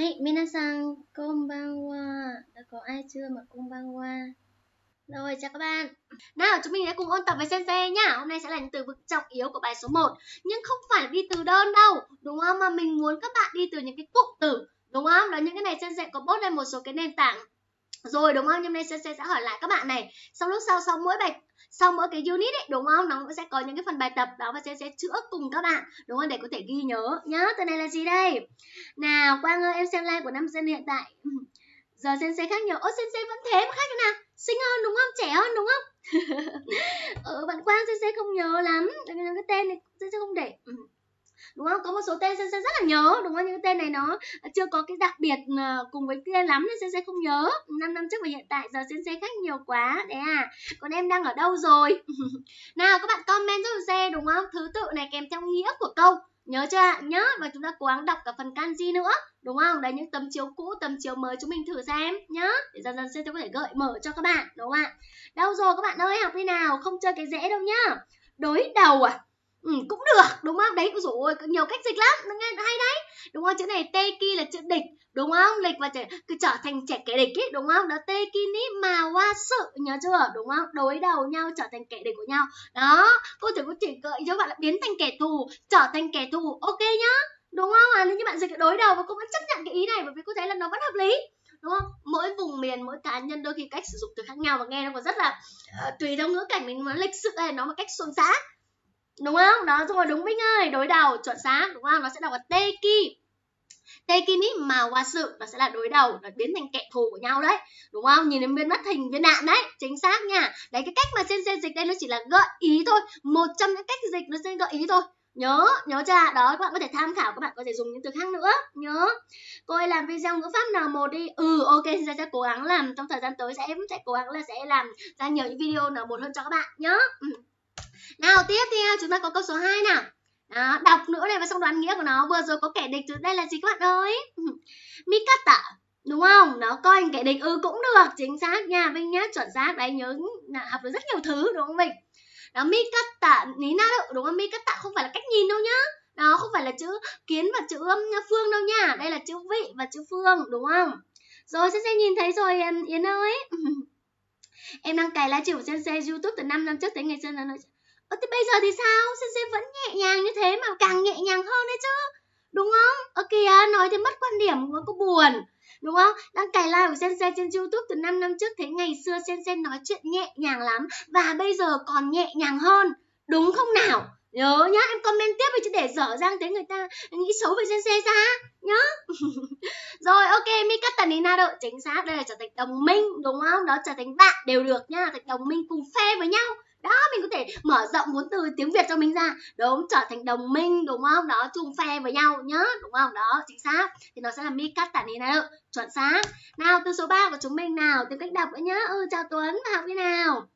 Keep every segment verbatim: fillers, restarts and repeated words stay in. Hey, minasan, konbanwa. Đã có ai chưa mà konbanwa? Rồi, chào các bạn. Nào, chúng mình hãy cùng ôn tập với sensei nhá. Hôm nay sẽ là những từ vựng trọng yếu của bài số một. Nhưng không phải là đi từ đơn đâu, đúng không? Mà mình muốn các bạn đi từ những cái cụm từ, đúng không? Đó, những cái này sensei có post lên một số cái nền tảng rồi, đúng không? Nhưng hôm nay sensei sẽ hỏi lại các bạn này. Sau lúc sau, sau mỗi bài, sau mỗi cái unit ấy, đúng không? Nó sẽ có những cái phần bài tập đó và sensei sẽ chữa cùng các bạn, đúng không? Để có thể ghi nhớ nhá. Từ này là gì đây? Nào, Quang ơi, em xem live của năm Gen hiện tại. Giờ sensei khác nhiều. Ô, sensei vẫn thế mà khác nào? Xinh hơn đúng không? Trẻ hơn đúng không? Ở bạn Quang sensei không nhớ lắm. Tại vì cái tên này sensei không để, đúng không? Có một số tên sensei rất là nhớ, đúng không? Những tên này nó chưa có cái đặc biệt cùng với tên lắm nên sensei không nhớ. Năm năm trước và hiện tại giờ sensei khác nhiều quá. Đấy à. Còn em đang ở đâu rồi? Nào các bạn comment giúp sensei, đúng không? Thứ tự này kèm theo nghĩa của câu. Nhớ chưa ạ? Nhớ. Và chúng ta cố gắng đọc cả phần kanji nữa, đúng không? Đấy, những tấm chiếu cũ, tấm chiếu mới chúng mình thử xem nhá. Để dần dần sẽ có thể gợi mở cho các bạn, đúng không ạ? Đâu rồi các bạn ơi, học đi nào, không chơi cái dễ đâu nhá. Đối đầu à? Ừ, cũng được, đúng không? Đấy, ôi dồi ôi, nhiều cách dịch lắm, nghe hay đấy. Đúng không? Chữ này teki là chữ địch, đúng không? Lịch và trở, cứ trở thành trẻ kẻ địch ý, đúng không? Đó, teki ni mà wa sự, nhớ chưa? Đúng không? Đối đầu nhau, trở thành kẻ địch của nhau. Đó, cô thử có chỉ gợi cho bạn là biến thành kẻ thù, trở thành kẻ thù, ok nhá. Đúng không? À, nếu như bạn dịch đối đầu và cô vẫn chấp nhận cái ý này bởi vì cô thấy là nó vẫn hợp lý. Đúng không? Mỗi vùng miền, mỗi cá nhân đôi khi cách sử dụng từ khác nhau và nghe nó còn rất là uh, tùy theo ngữ cảnh mình, nó lịch sự hay nó một cách xuồng xã. Đúng không? Đó rồi, đúng Vinh ơi, đối đầu chuẩn xác, đúng không? Nó sẽ đọc là teki. Teki ni mà wa sự, nó sẽ là đối đầu, nó biến thành kẻ thù của nhau đấy. Đúng không? Nhìn đến viên mắt hình viên đạn đấy, chính xác nha. Đấy, cái cách mà sensei dịch đây nó chỉ là gợi ý thôi, một trong những cách dịch nó sẽ gợi ý thôi. Nhớ, nhớ chưa? Đó, các bạn có thể tham khảo, các bạn có thể dùng những từ khác nữa. Nhớ. Cô ấy làm video ngữ pháp N một đi. Ừ, ok, sẽ sẽ cố gắng làm trong thời gian tới sẽ sẽ cố gắng là sẽ làm ra nhiều những video N một hơn cho các bạn nhớ. Ừ. Nào, tiếp theo chúng ta có câu số hai nào. Đó, đọc nữa này và xong đoán nghĩa của nó. Vừa rồi có kẻ địch từ đây là gì các bạn ơi? Mikata, đúng không? Nó coi kẻ địch, ừ cũng được, chính xác nha Vinh nhá, chuẩn xác. Đấy, nhớ học được rất nhiều thứ, đúng không Vinh? Đó, Mikata ní na đâu, đúng không? Mikata không phải là cách nhìn đâu nhá. Đó, không phải là chữ kiến và chữ phương đâu nha. Đây là chữ vị và chữ phương, đúng không? Rồi, sẽ nhìn thấy rồi em Yến ơi. Em đang cài live stream của sensei YouTube từ năm năm trước tới ngày xưa là nói. Ơ thì bây giờ thì sao? Sensei vẫn nhẹ nhàng như thế mà càng nhẹ nhàng hơn đấy chứ. Đúng không? Ơ kìa, nói thì mất quan điểm, có buồn. Đúng không? Đang cài live của sensei trên YouTube từ năm năm trước thấy ngày xưa sensei nói chuyện nhẹ nhàng lắm và bây giờ còn nhẹ nhàng hơn. Đúng không nào? Nhớ nhá, em comment tiếp đi chứ để dở dang tới người ta nghĩ xấu về sensei ra nhá. Rồi, ok, Mikata ni na độ chính xác, đây là trở thành đồng minh, đúng không? Đó, trở thành bạn đều được nhá, thành đồng minh cùng phe với nhau. Đó, mình có thể mở rộng vốn từ tiếng Việt cho mình ra. Đúng, trở thành đồng minh, đúng không? Đó, chung phe với nhau nhớ, đúng không? Đó, chính xác. Thì nó sẽ là Mikata ni na độ, chuẩn xác. Nào, từ số ba của chúng mình nào, tìm cách đọc nữa nhá. Ừ, chào Tuấn, vào học đi nào.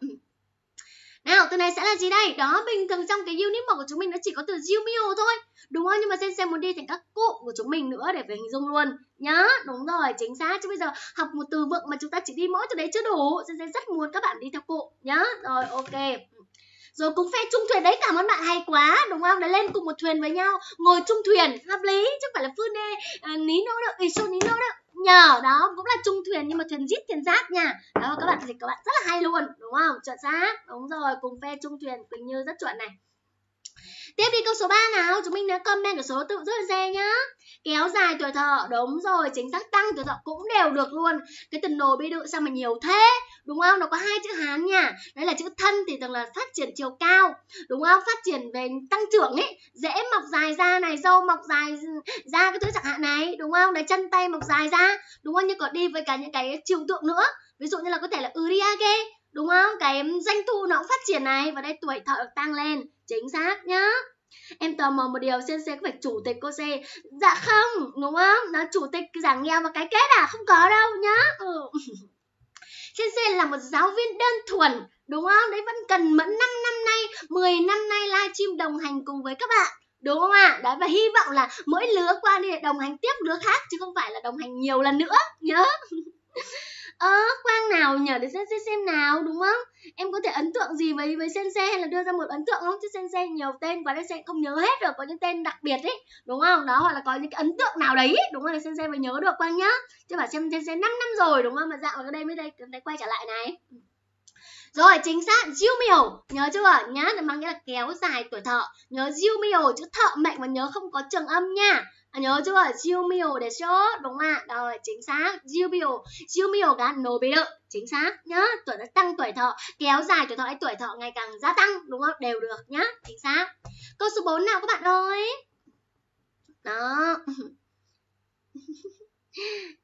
Nào, từ này sẽ là gì đây? Đó, bình thường trong cái unit một của chúng mình nó chỉ có từ Jumio thôi, đúng không? Nhưng mà sensei muốn đi thành các cụm của chúng mình nữa để phải hình dung luôn nhá. Đúng rồi, chính xác. Chứ bây giờ học một từ vựng mà chúng ta chỉ đi mỗi từ đấy chưa đủ. Sensei rất muốn các bạn đi theo cụm nhá. Rồi, ok. Rồi, cùng phe chung thuyền đấy, cảm ơn bạn hay quá, đúng không? Đã lên cùng một thuyền với nhau, ngồi chung thuyền, hợp lý. Chứ không phải là phương đê, à, ní nô được, ý xô ní nô được. Nhờ, đó, cũng là chung thuyền nhưng mà thuyền rít thuyền rác nha. Đó, các bạn dịch các bạn rất là hay luôn, đúng không? Chuẩn xác, đúng rồi, cùng phe chung thuyền, Quỳnh Như rất chuẩn này. Tiếp đi câu số ba nào, chúng mình đã comment được số tự rất là dễ nhá. Kéo dài tuổi thọ, đúng rồi, chính xác, tăng tuổi thọ cũng đều được luôn. Cái từ nồ bi đự sao mà nhiều thế, đúng không? Nó có hai chữ Hán nha. Đấy là chữ thân thì thường là phát triển chiều cao, đúng không? Phát triển về tăng trưởng ấy, dễ mọc dài ra này, râu mọc dài ra cái thứ chẳng hạn này, đúng không? Đấy, chân tay mọc dài ra, đúng không? Nhưng còn đi với cả những cái chiều tượng nữa. Ví dụ như là có thể là uriage, đúng không? Cái doanh thu nó cũng phát triển này. Và đây tuổi thọ được tăng lên, chính xác nhá. Em tò mò một điều, sensei có phải chủ tịch cô xe? Dạ không, đúng không? Nó chủ tịch giảm nghèo và cái kết à? Không có đâu nhá. Ừ. Sensei là một giáo viên đơn thuần, đúng không? Đấy, vẫn cần mẫn năm năm nay, mười năm nay livestream đồng hành cùng với các bạn, đúng không ạ? À? Đấy, và hy vọng là mỗi lứa qua đi đồng hành tiếp lứa khác chứ không phải là đồng hành nhiều lần nữa nhớ. Ờ, quang nào nhờ để Sensei xem nào, đúng không? Em có thể ấn tượng gì với với Sensei hay là đưa ra một ấn tượng không? Chứ Sensei nhiều tên quá nên Sensei không nhớ hết được, có những tên đặc biệt ấy, đúng không? Đó, hoặc là có những cái ấn tượng nào đấy ấy, đúng không? Để Sensei phải nhớ được Quang nhá. Chứ bảo xem Sensei năm năm rồi, đúng không? Mà dạo ở đây mới đây, đây quay trở lại này. Rồi, chính xác, diêu miều, nhớ chưa? Nhá, mang nghĩa là kéo dài tuổi thọ. Nhớ diêu miều, chữ thợ mệnh mà nhớ không có trường âm nha. À, nhớ chưa? Diêu miều để chốt, đúng không ạ? Rồi, chính xác, diêu miều, diêu miều gà nổ bị đựng, chính xác nhá. Tuổi nó tăng tuổi thọ, kéo dài tuổi thọ hay tuổi thọ ngày càng gia tăng, đúng không? Đều được nhá, chính xác. Câu số bốn nào các bạn ơi? Đó.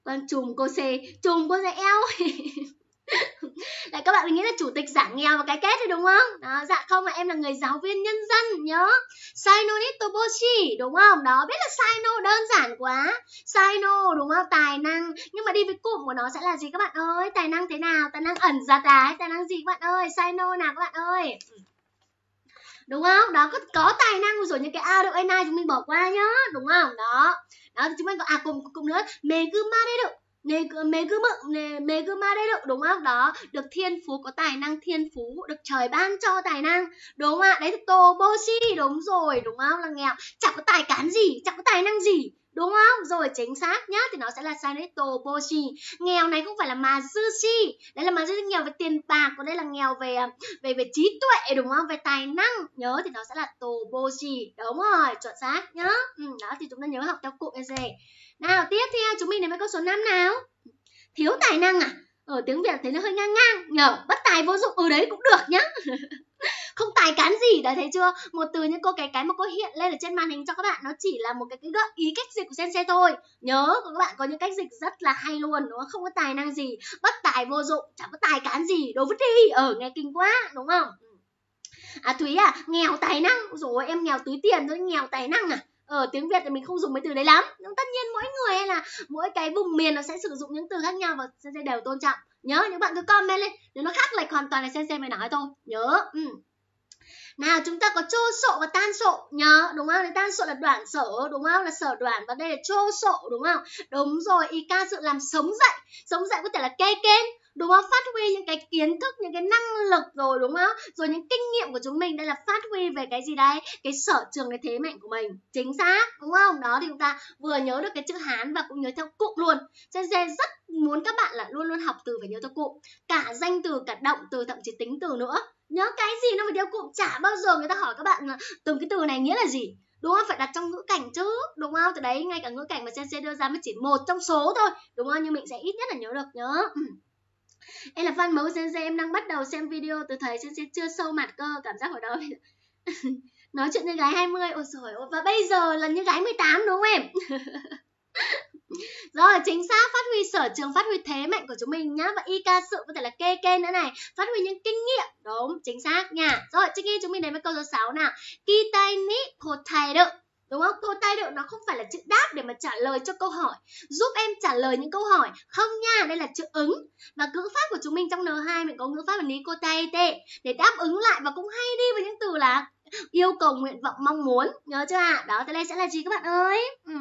Con chùm cô C, chùm cô C eo. Đấy, các bạn nghĩ là chủ tịch giảm nghèo và cái kết thì đúng không? Đó, dạ không ạ, em là người giáo viên nhân dân nhớ. Saino Nitoboshi, đúng không? Đó, biết là Saino đơn giản quá. Saino, đúng không? Tài năng. Nhưng mà đi với cụm của nó sẽ là gì các bạn ơi? Tài năng thế nào? Tài năng ẩn giật à? Tài năng gì các bạn ơi? Saino nào các bạn ơi? Đúng không? Đó, có, có tài năng rồi, những cái A đậu N chúng mình bỏ qua nhá, đúng không? Đó, đó chúng mình có, à cùng, cùng nữa Meguma đấy được. Meguma đấy được, đúng không? Đó, được thiên phú, có tài năng thiên phú, được trời ban cho tài năng, đúng không ạ? Đấy thì Toboshi, đúng rồi, đúng không? Là nghèo, chẳng có tài cán gì, chẳng có tài năng gì, đúng không? Rồi, chính xác nhá, thì nó sẽ là Toboshi. Nghèo này không phải là Mazushi, đấy là Mazushi nghèo về tiền bạc, còn đây là nghèo về về về trí tuệ, đúng không? Về tài năng, nhớ thì nó sẽ là Toboshi, đúng rồi, chuẩn xác nhá. Ừ, đó thì chúng ta nhớ học theo cụm như thế. Nào, tiếp theo chúng mình đến với câu số năm nào. Thiếu tài năng à? Ở tiếng Việt thấy nó hơi ngang ngang nhở, bất tài vô dụng, ở đấy cũng được nhá. Không tài cán gì, đã thấy chưa? Một từ những cô cái cái mà cô hiện lên ở trên màn hình cho các bạn, nó chỉ là một cái, cái gợi ý cách dịch của Sensei thôi. Nhớ, các bạn có những cách dịch rất là hay luôn, đúng không? Không có tài năng gì, bất tài vô dụng, chẳng có tài cán gì, đồ vứt đi, ở nghe kinh quá, đúng không? À Thúy à, nghèo tài năng, rồi em nghèo túi tiền thôi, nghèo tài năng à? Ở tiếng Việt thì mình không dùng mấy từ đấy lắm. Nhưng tất nhiên mỗi người hay là mỗi cái vùng miền nó sẽ sử dụng những từ khác nhau và Sensei đều tôn trọng. Nhớ, những bạn cứ comment lên, nếu nó khác lệch hoàn toàn là Sensei mới nói thôi. Nhớ. Ừ. Nào, chúng ta có trô sộ và tan sộ, nhớ, đúng không? Đấy, tan sộ là đoạn sở, đúng không? Là sở đoạn, và đây là trô sộ, đúng không? Đúng rồi, y ca sự làm sống dậy. Sống dậy có thể là kê kên, đúng không? Phát huy những cái kiến thức, những cái năng lực rồi, đúng không? Rồi những kinh nghiệm của chúng mình, đây là phát huy về cái gì đấy? Cái sở trường, cái thế mạnh của mình. Chính xác, đúng không? Đó thì chúng ta vừa nhớ được cái chữ Hán và cũng nhớ theo cụm luôn. Sensei rất muốn các bạn là luôn luôn học từ phải nhớ theo cụm. Cả danh từ, cả động từ, thậm chí tính từ nữa. Nhớ cái gì nó phải theo cụm, chả bao giờ người ta hỏi các bạn từng cái từ này nghĩa là gì. Đúng không? Phải đặt trong ngữ cảnh chứ, đúng không? Từ đấy ngay cả ngữ cảnh mà Sensei đưa ra mới chỉ một trong số thôi, đúng không? Nhưng mình sẽ ít nhất là nhớ được, nhớ. Em là fan mẫu Sensei, em đang bắt đầu xem video từ thầy Sensei chưa sâu mặt cơ, cảm giác hồi đó nói chuyện như gái hai mươi, ôi trời ơi, và bây giờ là như gái mười tám, đúng không em? Rồi, chính xác, phát huy sở trường, phát huy thế mạnh của chúng mình nhá. Và y ca sự có thể là kê kê nữa này, phát huy những kinh nghiệm, đúng, chính xác nha. Rồi, trước khi chúng mình đến với câu số sáu nào. Kitai ni kotai được, đúng không? Kotai được nó không phải là chữ đáp để mà trả lời cho câu hỏi, giúp em trả lời những câu hỏi, không nha, đây là chữ ứng. Và ngữ pháp của chúng mình trong N hai mình có ngữ pháp là ni kotai te để đáp ứng lại, và cũng hay đi với những từ là yêu cầu, nguyện vọng, mong muốn, nhớ chưa ạ? À? Đó, thế này sẽ là gì các bạn ơi? Ừ.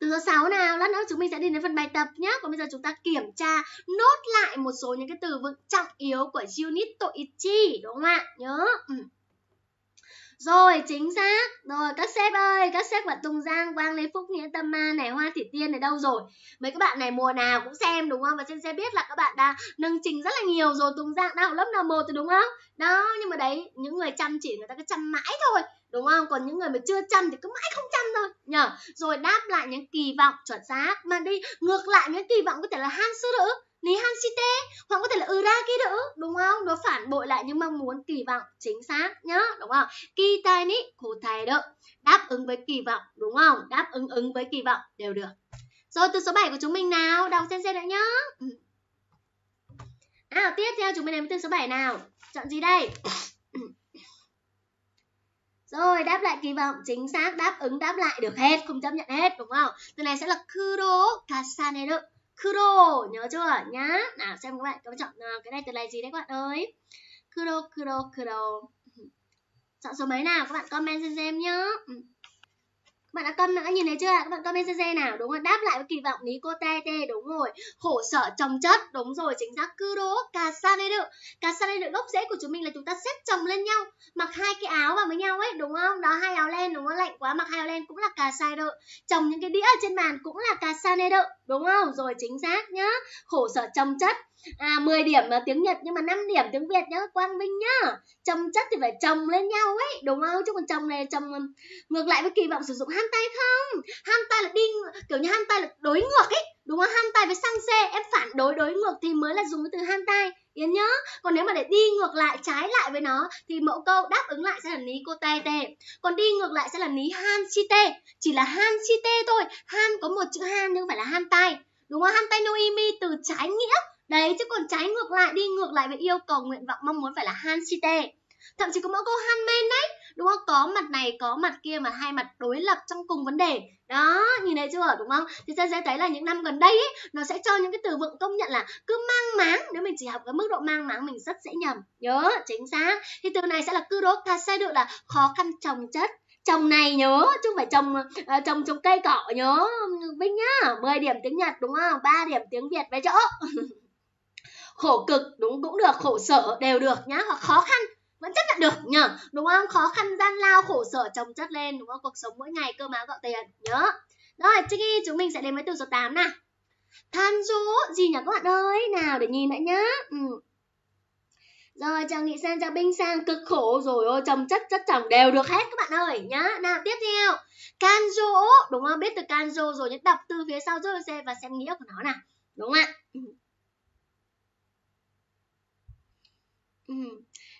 Từ số sáu nào, lát nữa chúng mình sẽ đi đến phần bài tập nhé. Còn bây giờ chúng ta kiểm tra nốt lại một số những cái từ vựng trọng yếu của unit Toichi, đúng không ạ? Nhớ. Ừ. Rồi, chính xác. Rồi, các sếp ơi, các sếp và Tùng Giang, Quang, Lê Phúc, Nghĩa Tâm Ma này, Hoa Thị Tiên này đâu rồi? Mấy các bạn này mùa nào cũng xem, đúng không? Và Sensei biết là các bạn đã nâng trình rất là nhiều rồi. Tùng Giang đã học lớp N một rồi, đúng không? Đó, nhưng mà đấy, những người chăm chỉ người ta cứ chăm mãi thôi, đúng không? Còn những người mà chưa chăm thì cứ mãi không chăm thôi nhờ. Rồi đáp lại những kỳ vọng, chuẩn xác. Mà đi ngược lại những kỳ vọng có thể là han sư nữ, ní han si te, hoặc có thể là uraki nữ, đúng không? Nó phản bội lại những mong muốn, kỳ vọng, chính xác nhá, đúng không? Kitai ni kotai được, đáp ứng với kỳ vọng, đúng không? Đáp ứng ứng với kỳ vọng đều được. Rồi, từ số bảy của chúng mình nào, đọc Sensei đã nhá. Nào, tiếp theo chúng mình đến với từ số bảy nào. Chọn gì đây? Rồi, đáp lại kỳ vọng, chính xác, đáp ứng, đáp lại được hết, không chấp nhận hết, đúng không? Từ này sẽ là kuro kasane được. Kuro, nhớ chưa nhá? Nào, xem các bạn, các bạn chọn cái này từ này gì đấy các bạn ơi? Kuro, kuro, kuro. Chọn số mấy nào? Các bạn comment xem xem nhá. Bạn đã cân đã nhìn thấy chưa? Các bạn comment xê xê nào, đúng rồi, đáp lại với kỳ vọng ní cô tê tê, đúng rồi, khổ sở trồng chất, đúng rồi, chính xác, kudo kasaneru. Kasaneru gốc rễ của chúng mình là chúng ta xếp chồng lên nhau, mặc hai cái áo vào với nhau ấy, đúng không? Đó, hai áo len, đúng không? Lạnh quá mặc hai áo len cũng là kasaneru, trồng những cái đĩa ở trên bàn cũng là kasaneru, đúng không? Rồi chính xác nhá, khổ sở trồng chất. À, mười điểm là tiếng Nhật nhưng mà năm điểm tiếng Việt nhá, Quang Vinh nhá. Chồng chất thì phải chồng lên nhau ấy, đúng không? Chứ còn chồng này chồng ngược lại với kỳ vọng, sử dụng hantai không? Hantai là đi kiểu như hantai là đối ngược ấy, đúng không? Hantai với sanse, em phản đối đối ngược thì mới là dùng cái từ hantai. Yên nhá. Còn nếu mà để đi ngược lại trái lại với nó thì mẫu câu đáp ứng lại sẽ là ní cô tê tê. Còn đi ngược lại sẽ là ní han chi tê, chỉ là han chi tê thôi. Han có một chữ han nhưng không phải là hantai. Đúng không? Hantai no imi từ trái nghĩa. Đấy, chứ còn trái ngược lại, đi ngược lại với yêu cầu, nguyện vọng, mong muốn phải là hanshite. Thậm chí có mẫu câu hanmen đấy, đúng không? Có mặt này, có mặt kia mà hai mặt đối lập trong cùng vấn đề. Đó, nhìn thấy chưa, đúng không? Thì ta sẽ thấy là những năm gần đây ấy, nó sẽ cho những cái từ vựng công nhận là cứ mang máng. Nếu mình chỉ học cái mức độ mang máng mình rất dễ nhầm. Nhớ, chính xác. Thì từ này sẽ là kudo kaseru, là khó khăn trồng chất. Trồng này nhớ, chứ không phải trồng uh, trồng trồng cây cỏ nhớ Vinh nhá. mười điểm tiếng Nhật, đúng không? ba điểm tiếng Việt về chỗ. Khổ cực đúng cũng được, khổ sở đều được nhá, hoặc khó khăn vẫn chấp nhận được nhá, đúng không? Khó khăn gian lao, khổ sở chồng chất lên, đúng không? Cuộc sống mỗi ngày cơm áo gạo tiền nhớ. Rồi Chiki, chúng mình sẽ đến với từ số tám nào. Than số gì nhỉ các bạn ơi, nào để nhìn lại nhá. Ừ. Rồi chào Nghị Sang, chào Binh Sang, cực khổ rồi ôi, chồng chất chất chồng đều được hết các bạn ơi nhá. Nào tiếp theo kanjo, đúng không? Biết từ kanjo rồi nhé, đọc từ phía sau rồi xem và xem nghĩa của nó nào, đúng không ạ? Ừ.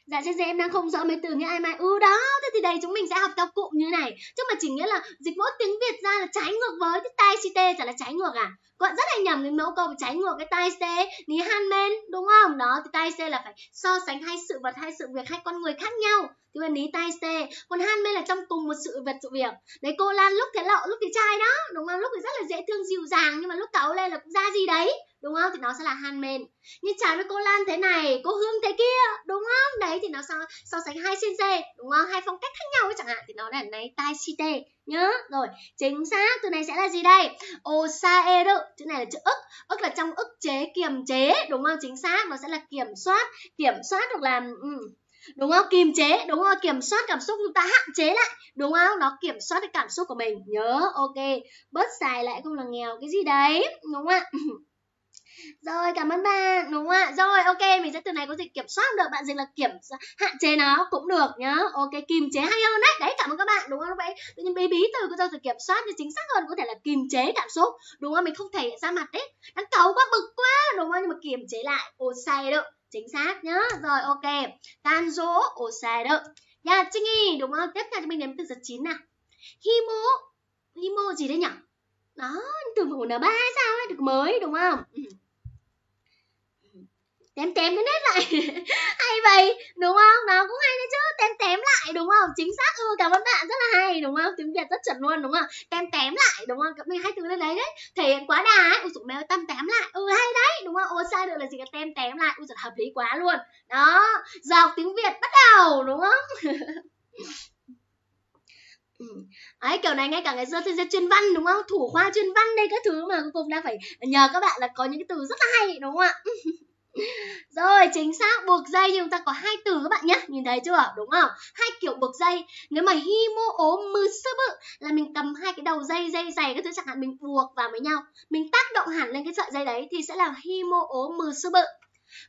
Dạ xin em đang không rõ mấy từ nghĩa ai mai. Ừ đó, thế thì đây chúng mình sẽ học theo cụm như này. Chứ mà chỉ nghĩa là dịch mẫu tiếng Việt ra là trái ngược với cái tai si tê chả là trái ngược à? Các bạn rất hay nhầm cái mẫu câu trái ngược cái tai si tê ní han men, đúng không? Đó, thì tai si tê là phải so sánh hai sự vật, hai sự việc, hai con người khác nhau. Thì là ní tai si tê. Còn han men là trong cùng một sự vật, sự việc. Đấy, cô Lan lúc thì lậu, lúc thì trai đó, đúng không? Lúc thì rất là dễ thương dịu dàng nhưng mà lúc cáu lên là cũng ra gì đấy, đúng không? Thì nó sẽ là hanmen. Như chán với cô Lan thế này, cô Hương thế kia, đúng không? Đấy thì nó so, so sánh hai sensei, đúng không? Hai phong cách khác nhau ấy chẳng hạn, thì nó là này taishite nhớ. Rồi, chính xác, từ này sẽ là gì đây? Osaeru, chữ này là chữ ức, ức là trong ức chế, kiềm chế, đúng không? Chính xác, nó sẽ là kiểm soát, kiểm soát hoặc là um, đúng không? Kiềm chế, đúng không? Kiểm soát cảm xúc, chúng ta hạn chế lại, đúng không? Nó kiểm soát cái cảm xúc của mình, nhớ, ok. Bớt xài lại không là nghèo cái gì đấy, đúng không ạ? Rồi cảm ơn bạn, đúng không ạ? Rồi ok, mình sẽ từ này có dịch kiểm soát được, bạn dịch là kiểm hạn chế nó cũng được nhá. Ok, kiềm chế hay hơn đấy. Đấy, cảm ơn các bạn, đúng không? Lúc nãy tự nhiên bé bí từ có từ kiểm soát thì chính xác hơn có thể là kiềm chế cảm xúc, đúng không? Mình không thể hiện ra mặt đấy, đang cáu quá, bực quá, đúng không? Nhưng mà kiềm chế lại, osaeru, chính xác nhá. Rồi ok, kanjo osaeru. Dạ chính ý, đúng không? Tiếp theo cho mình đến từ số chín nào. Himo, himo gì đấy nhỉ? Đó, từ vựng của en ba hay sao ấy, được mới, đúng không? Tém tém cái nét lại hay vậy, đúng không? Nó cũng hay đấy chứ, tém tém lại, đúng không? Chính xác, ừ, cảm ơn bạn, rất là hay, đúng không? Tiếng Việt rất chuẩn luôn, đúng không? Tém tém lại, đúng không? Các mình hay từ lên đấy đấy, thể hiện quá đà ấy, ui dồi mèo tăm tém lại, ừ hay đấy, đúng không? Ô sai được là gì, cái tém tém lại, ui dồi hợp lý quá luôn. Đó, giờ học tiếng Việt bắt đầu, đúng không? Ừ. Ấy, kiểu này ngay cả ngày xưa thì sẽ chuyên văn, đúng không? Thủ khoa chuyên văn đây các thứ mà cuối cùng đang phải nhờ các bạn là có những cái từ rất là hay, đúng không ạ? Rồi chính xác, buộc dây, nhưng chúng ta có hai từ các bạn nhé, nhìn thấy chưa, đúng không? Hai kiểu buộc dây, nếu mà himo ố musubu là mình cầm hai cái đầu dây, dây dày các thứ chẳng hạn, mình buộc vào với nhau, mình tác động hẳn lên cái sợi dây đấy thì sẽ là himo ố musubu.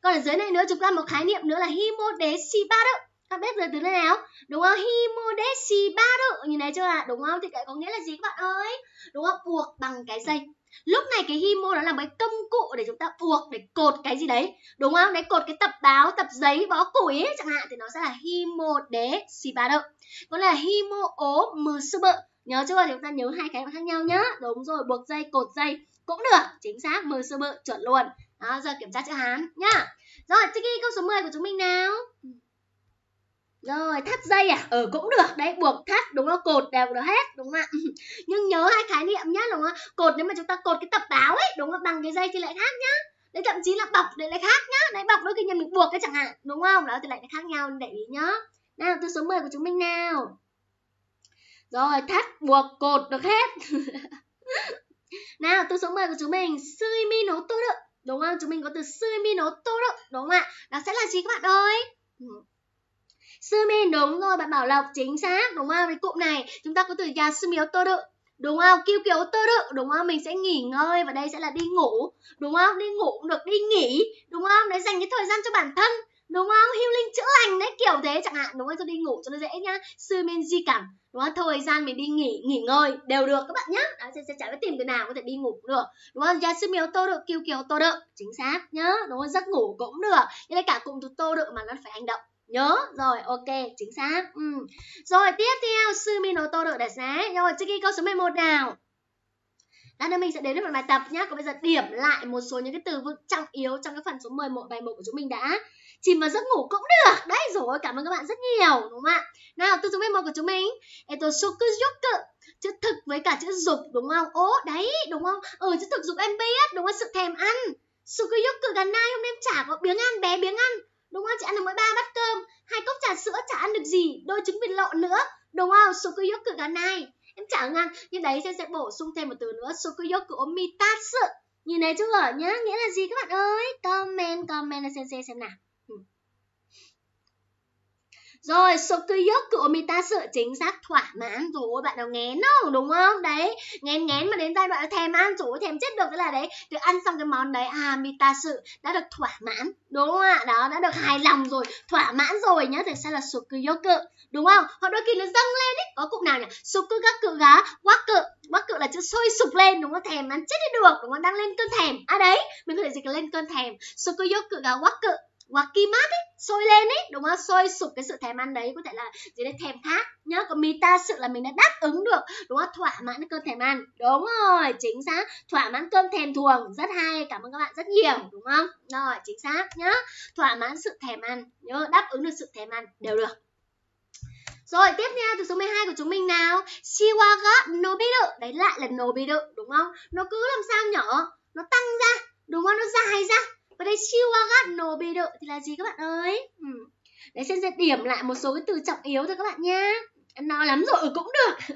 Còn ở dưới này nữa chúng ta một khái niệm nữa là himo deshibaru, các biết rồi từ nơi nào, đúng không? Himo deshibaru, nhìn thấy chưa ạ, đúng không? Thì cái có nghĩa là gì các bạn ơi, đúng không? Buộc bằng cái dây. Lúc này cái himo đó là một cái công cụ để chúng ta buộc, để cột cái gì đấy, đúng không? Đấy, cột cái tập báo, tập giấy, bó củi ấy, chẳng hạn, thì nó sẽ là himo deshibaru. Còn là himo ố musubu, nhớ chưa? Thì chúng ta nhớ hai cái khác nhau nhá. Đúng rồi, buộc dây, cột dây cũng được, chính xác, musubu chuẩn luôn. Đó, giờ kiểm tra chữ Hán nhá. Rồi, Chiki, câu số mười của chúng mình nào. Rồi, thắt dây à? Ờ, ừ, cũng được. Đấy, buộc thắt, đúng không? Cột đều được hết, đúng không ạ? Nhưng nhớ hai khái niệm nhá, đúng không? Cột nếu mà chúng ta cột cái tập báo ấy, đúng không? Bằng cái dây thì lại khác nhá. Đấy, thậm chí là bọc đấy lại khác nhá. Đấy, bọc đôi khi nhà mình buộc cái chẳng hạn, đúng không? Đó thì lại khác nhau, để ý nhá. Nào, từ số mười của chúng mình nào. Rồi, thắt buộc cột được hết. Nào, từ số mười của chúng mình, suimi no toru, đúng không? Chúng mình có từ suimi no toru, đúng không ạ? Đó sẽ là gì các bạn ơi? Suimi, đúng rồi, bạn Bảo Lộc, chính xác, đúng không? Với cụm này, chúng ta có từ yasumi o toru, đúng không? Kyuuki o toru, đúng không? Mình sẽ nghỉ ngơi và đây sẽ là đi ngủ, đúng không? Đi ngủ cũng được, đi nghỉ, đúng không? Đấy, dành cái thời gian cho bản thân, đúng không? Healing, chữa lành đấy, kiểu thế chẳng hạn, đúng không? Cho đi ngủ cho nó dễ nhá. Suimin jikan, đúng không? Thời gian mình đi nghỉ, nghỉ ngơi đều được các bạn nhá. Đó, sẽ, sẽ chẳng phải tìm từ nào, có thể đi ngủ cũng được, đúng không? Yasumi o toru, kyuuki o toru, chính xác nhá, đúng không? Giấc ngủ cũng được. Nên cả cụm từ toru mà nó phải hành động. Nhớ, rồi, ok, chính xác. Ừ. Rồi, tiếp theo, suimi no toru đã sáng. Rồi, trước khi câu số mười một nào. Đã nên mình sẽ đến với phần bài tập nhé. Còn bây giờ điểm lại một số những cái từ vựng trọng yếu trong cái phần số mười một bài một của chúng mình đã. Chìm vào giấc ngủ cũng được. Đấy rồi, cảm ơn các bạn rất nhiều, đúng không ạ? Nào, từ số mười một của chúng mình. Eto shoku yoku. Chữ thực với cả chữ dục, đúng không? Ố, đấy, đúng không? Ừ, chữ thực dục em biết, đúng không? Sự thèm ăn. Shoku yoku ganai, hôm nay em chả có biếng ăn, bé biếng ăn. Đúng không? Chị ăn được mỗi ba bát cơm, hai cốc trà sữa chả ăn được gì, đôi trứng vịt lộn nữa, đúng không? Sokuyoku ganai, em chả ăn. Nhưng đấy sẽ sẽ bổ sung thêm một từ nữa, sokuyoku omitatsu. Nhìn thấy chưa nhá, nghĩa là gì các bạn ơi? Comment, comment là sensei xem nào. Ừ. Rồi, sokuyoku omitatsu, chính xác, thỏa mãn. Rồi, bạn nào ngén không? Đúng không? Đấy, ngén ngén mà đến giai đoạn thèm ăn, rồi thèm chết được, thế là đấy, được ăn xong cái món đấy, à, omitatsu, đã được thỏa mãn, đúng không ạ? Đó, đã được hài lòng rồi, thỏa mãn rồi nhá, thì sẽ là sokuyoku, đúng không? Hoặc đôi khi nó dâng lên ấy, có cụm nào nhỉ? Sokugaku ga waku, waku là chữ sôi sục lên, đúng không? Thèm ăn chết đi được, đúng không? Đang lên cơn thèm. À đấy, mình có thể dịch là lên cơn thèm. Sokuyoku ga waku. Wakimat ấy, sôi lên ấy, đúng không? Sôi sục cái sự thèm ăn đấy, có thể là gì đấy, thèm khát nhá. Còn mitasu là mình đã đáp ứng được, đúng không? Thỏa mãn cơn thèm ăn, đúng rồi, chính xác, thỏa mãn cơn thèm thuồng, rất hay, cảm ơn các bạn rất nhiều, đúng không? Rồi, chính xác nhá, thỏa mãn sự thèm ăn, nhớ đáp ứng được sự thèm ăn đều được. Rồi, tiếp theo từ số mười hai của chúng mình nào, shiwa ga nobiru, đấy lại là nobiru, đúng không? Nó cứ làm sao nhỏ, nó tăng ra, đúng không? Nó dài ra. Và đây shiwagat nobiru thì là gì các bạn ơi? Ừ. Đấy, sẽ điểm lại một số cái từ trọng yếu thôi các bạn nhá. Ăn no lắm rồi, ừ, cũng được.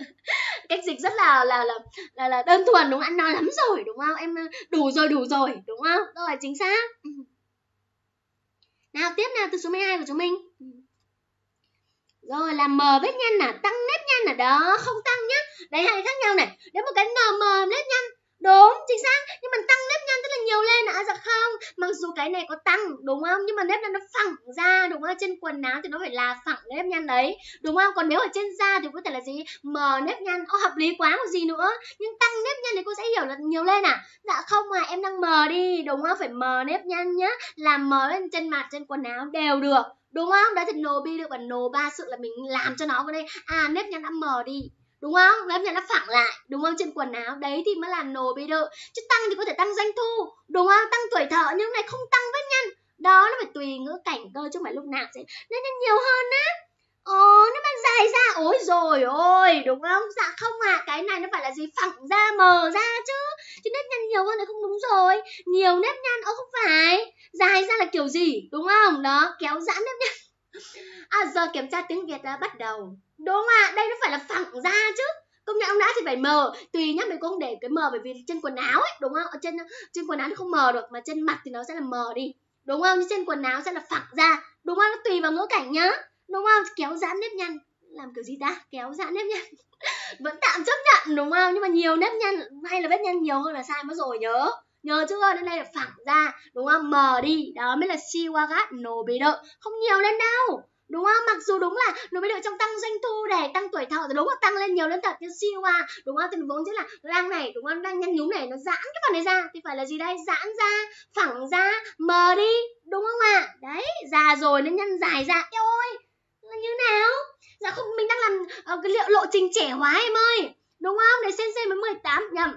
Cách dịch rất là là là là, là đơn thuần, đúng không? Ăn no lắm rồi, đúng không? Em đủ rồi, đủ rồi, đúng không? Rồi, chính xác. Ừ. Nào, tiếp nào từ số mười hai của chúng mình. Rồi, là mờ vết nhăn là tăng nếp nhăn là đó, không tăng nhá. Đấy, hai khác nhau này. Đấy, một cái ngờ mờ nếp nhăn, đúng, chính xác, nhưng mà tăng nếp nhăn rất là nhiều lên à? Dạ không, mặc dù cái này có tăng, đúng không, nhưng mà nếp nhăn nó phẳng ra, đúng không? Trên quần áo thì nó phải là phẳng nếp nhăn đấy, đúng không? Còn nếu ở trên da thì có thể là gì, mờ nếp nhăn, ô, hợp lý quá một gì nữa. Nhưng tăng nếp nhăn thì cô sẽ hiểu là nhiều lên à? Dạ không, mà em đang mờ đi, đúng không? Phải mờ nếp nhăn nhá, làm mờ lên trên mặt, trên quần áo đều được, đúng không? Đấy thì nô bi được, và nô ba sự là mình làm cho nó vào đây, à, nếp nhăn đã mờ đi, đúng không? Nếp nhăn nó phẳng lại, đúng không? Trên quần áo, đấy thì mới là nobiru. Chứ tăng thì có thể tăng doanh thu, đúng không? Tăng tuổi thọ, nhưng này không tăng vết nhăn. Đó, nó phải tùy ngữ cảnh cơ, chứ không phải lúc nào sẽ nên nhiều hơn á. Ồ, nó mà dài ra, ôi rồi ôi, đúng không? Dạ không à, cái này nó phải là gì? Phẳng ra, mờ ra chứ. Chứ nếp nhăn nhiều hơn là không đúng rồi. Nhiều nếp nhăn, ồ không phải. Dài ra là kiểu gì, đúng không? Đó, kéo giãn nếp nhăn. À, giờ kiểm tra tiếng Việt đã bắt đầu. Đúng ạ, à, đây nó phải là phẳng ra chứ. Công nhận ông đã thì phải mờ. Tùy nhá, mình cũng để cái mờ, bởi vì trên quần áo ấy, đúng không? Ở trên trên quần áo nó không mờ được, mà trên mặt thì nó sẽ là mờ đi, đúng không? Nhưng trên quần áo sẽ là phẳng ra, đúng không? Nó tùy vào ngữ cảnh nhá, đúng không? Kéo giãn nếp nhăn, làm kiểu gì ta? Kéo giãn nếp nhăn vẫn tạm chấp nhận, đúng không? Nhưng mà nhiều nếp nhăn hay là vết nhăn nhiều hơn là sai mất rồi, nhớ. Nhớ chưa? Đến đây là phẳng ra, đúng không? Mờ đi, đó mới là shiwagat nobiru, không nhiều lên đâu, đúng không? Mặc dù đúng là nó mới được trong tăng doanh thu để tăng tuổi thọ thì đúng là tăng lên nhiều lên thật, nhưng shiwa, đúng không? Thì mình vốn chính là răng này, đúng không? Răng nhăn nhúm này nó giãn cái phần này ra thì phải là gì đây? Giãn ra, phẳng ra, mờ đi, đúng không ạ? À? Đấy, già rồi nên nhăn dài ra, eo ơi, là như nào? Dạ không, mình đang làm uh, cái liệu lộ trình trẻ hóa em ơi, đúng không? Để sensei mới mười tám, nhầm,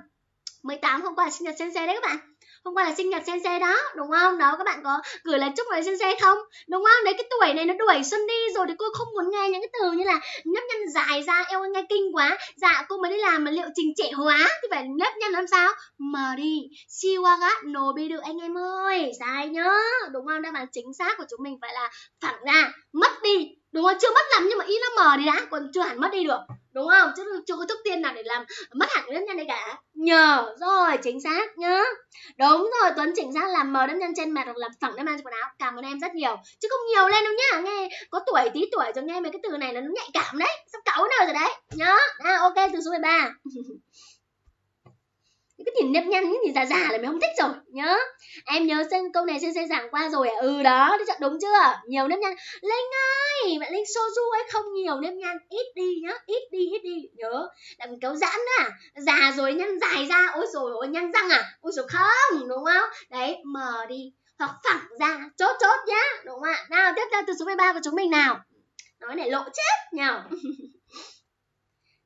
mười tám hôm qua là sinh nhật sensei đấy các bạn. Hôm qua là sinh nhật sensei đó, đúng không? Đó, các bạn có gửi lời chúc với sensei không? Đúng không? Đấy, cái tuổi này nó đuổi xuân đi rồi thì cô không muốn nghe những cái từ như là nếp nhăn dài ra, eo ơi nghe kinh quá. Dạ, cô mới đi làm mà liệu trình trẻ hóa thì phải nếp nhăn làm sao? Mờ đi, shiwagat nobiru anh em ơi, dài nhớ, đúng không? Đáp án chính xác của chúng mình phải là phẳng ra, mất đi đúng không? Chưa mất lắm nhưng mà ít nó mờ đi đã, còn chưa hẳn mất đi được, đúng không? Chứ chưa có thuốc tiên nào để làm mất hẳn cái đấm nhăn đây cả. Nhờ rồi, chính xác nhá. Đúng rồi, Tuấn chính xác làm mờ đấm nhăn trên mặt hoặc làm phẳng đấm nhăn quần áo. Cảm ơn em rất nhiều, chứ không nhiều lên đâu nhá. Nghe có tuổi tí tuổi rồi nghe mấy cái từ này nó nhạy cảm đấy, sắp cáu nào rồi đấy nhá. À, ok, từ số mười ba. Cái nhìn nếp nhăn, cái nhìn già già là mình không thích rồi nhớ. Em nhớ xem câu này trên xe giảng qua rồi à? Ừ đó, chọn đúng chưa? Nhiều nếp nhăn. Linh ơi, bạn Linh Soju ấy không nhiều nếp nhăn, ít đi nhá, ít đi, ít đi nhớ. Là mình kéo giãn nữa à? Già rồi nhăn dài ra, ôi rồi ôi nhăn răng à? Ôi rồi không, đúng không? Đấy, mờ đi hoặc phẳng ra, chốt chốt nhá, đúng không ạ? Nào, tiếp theo từ số mười ba của chúng mình nào. Nói này lộ chết nhờ.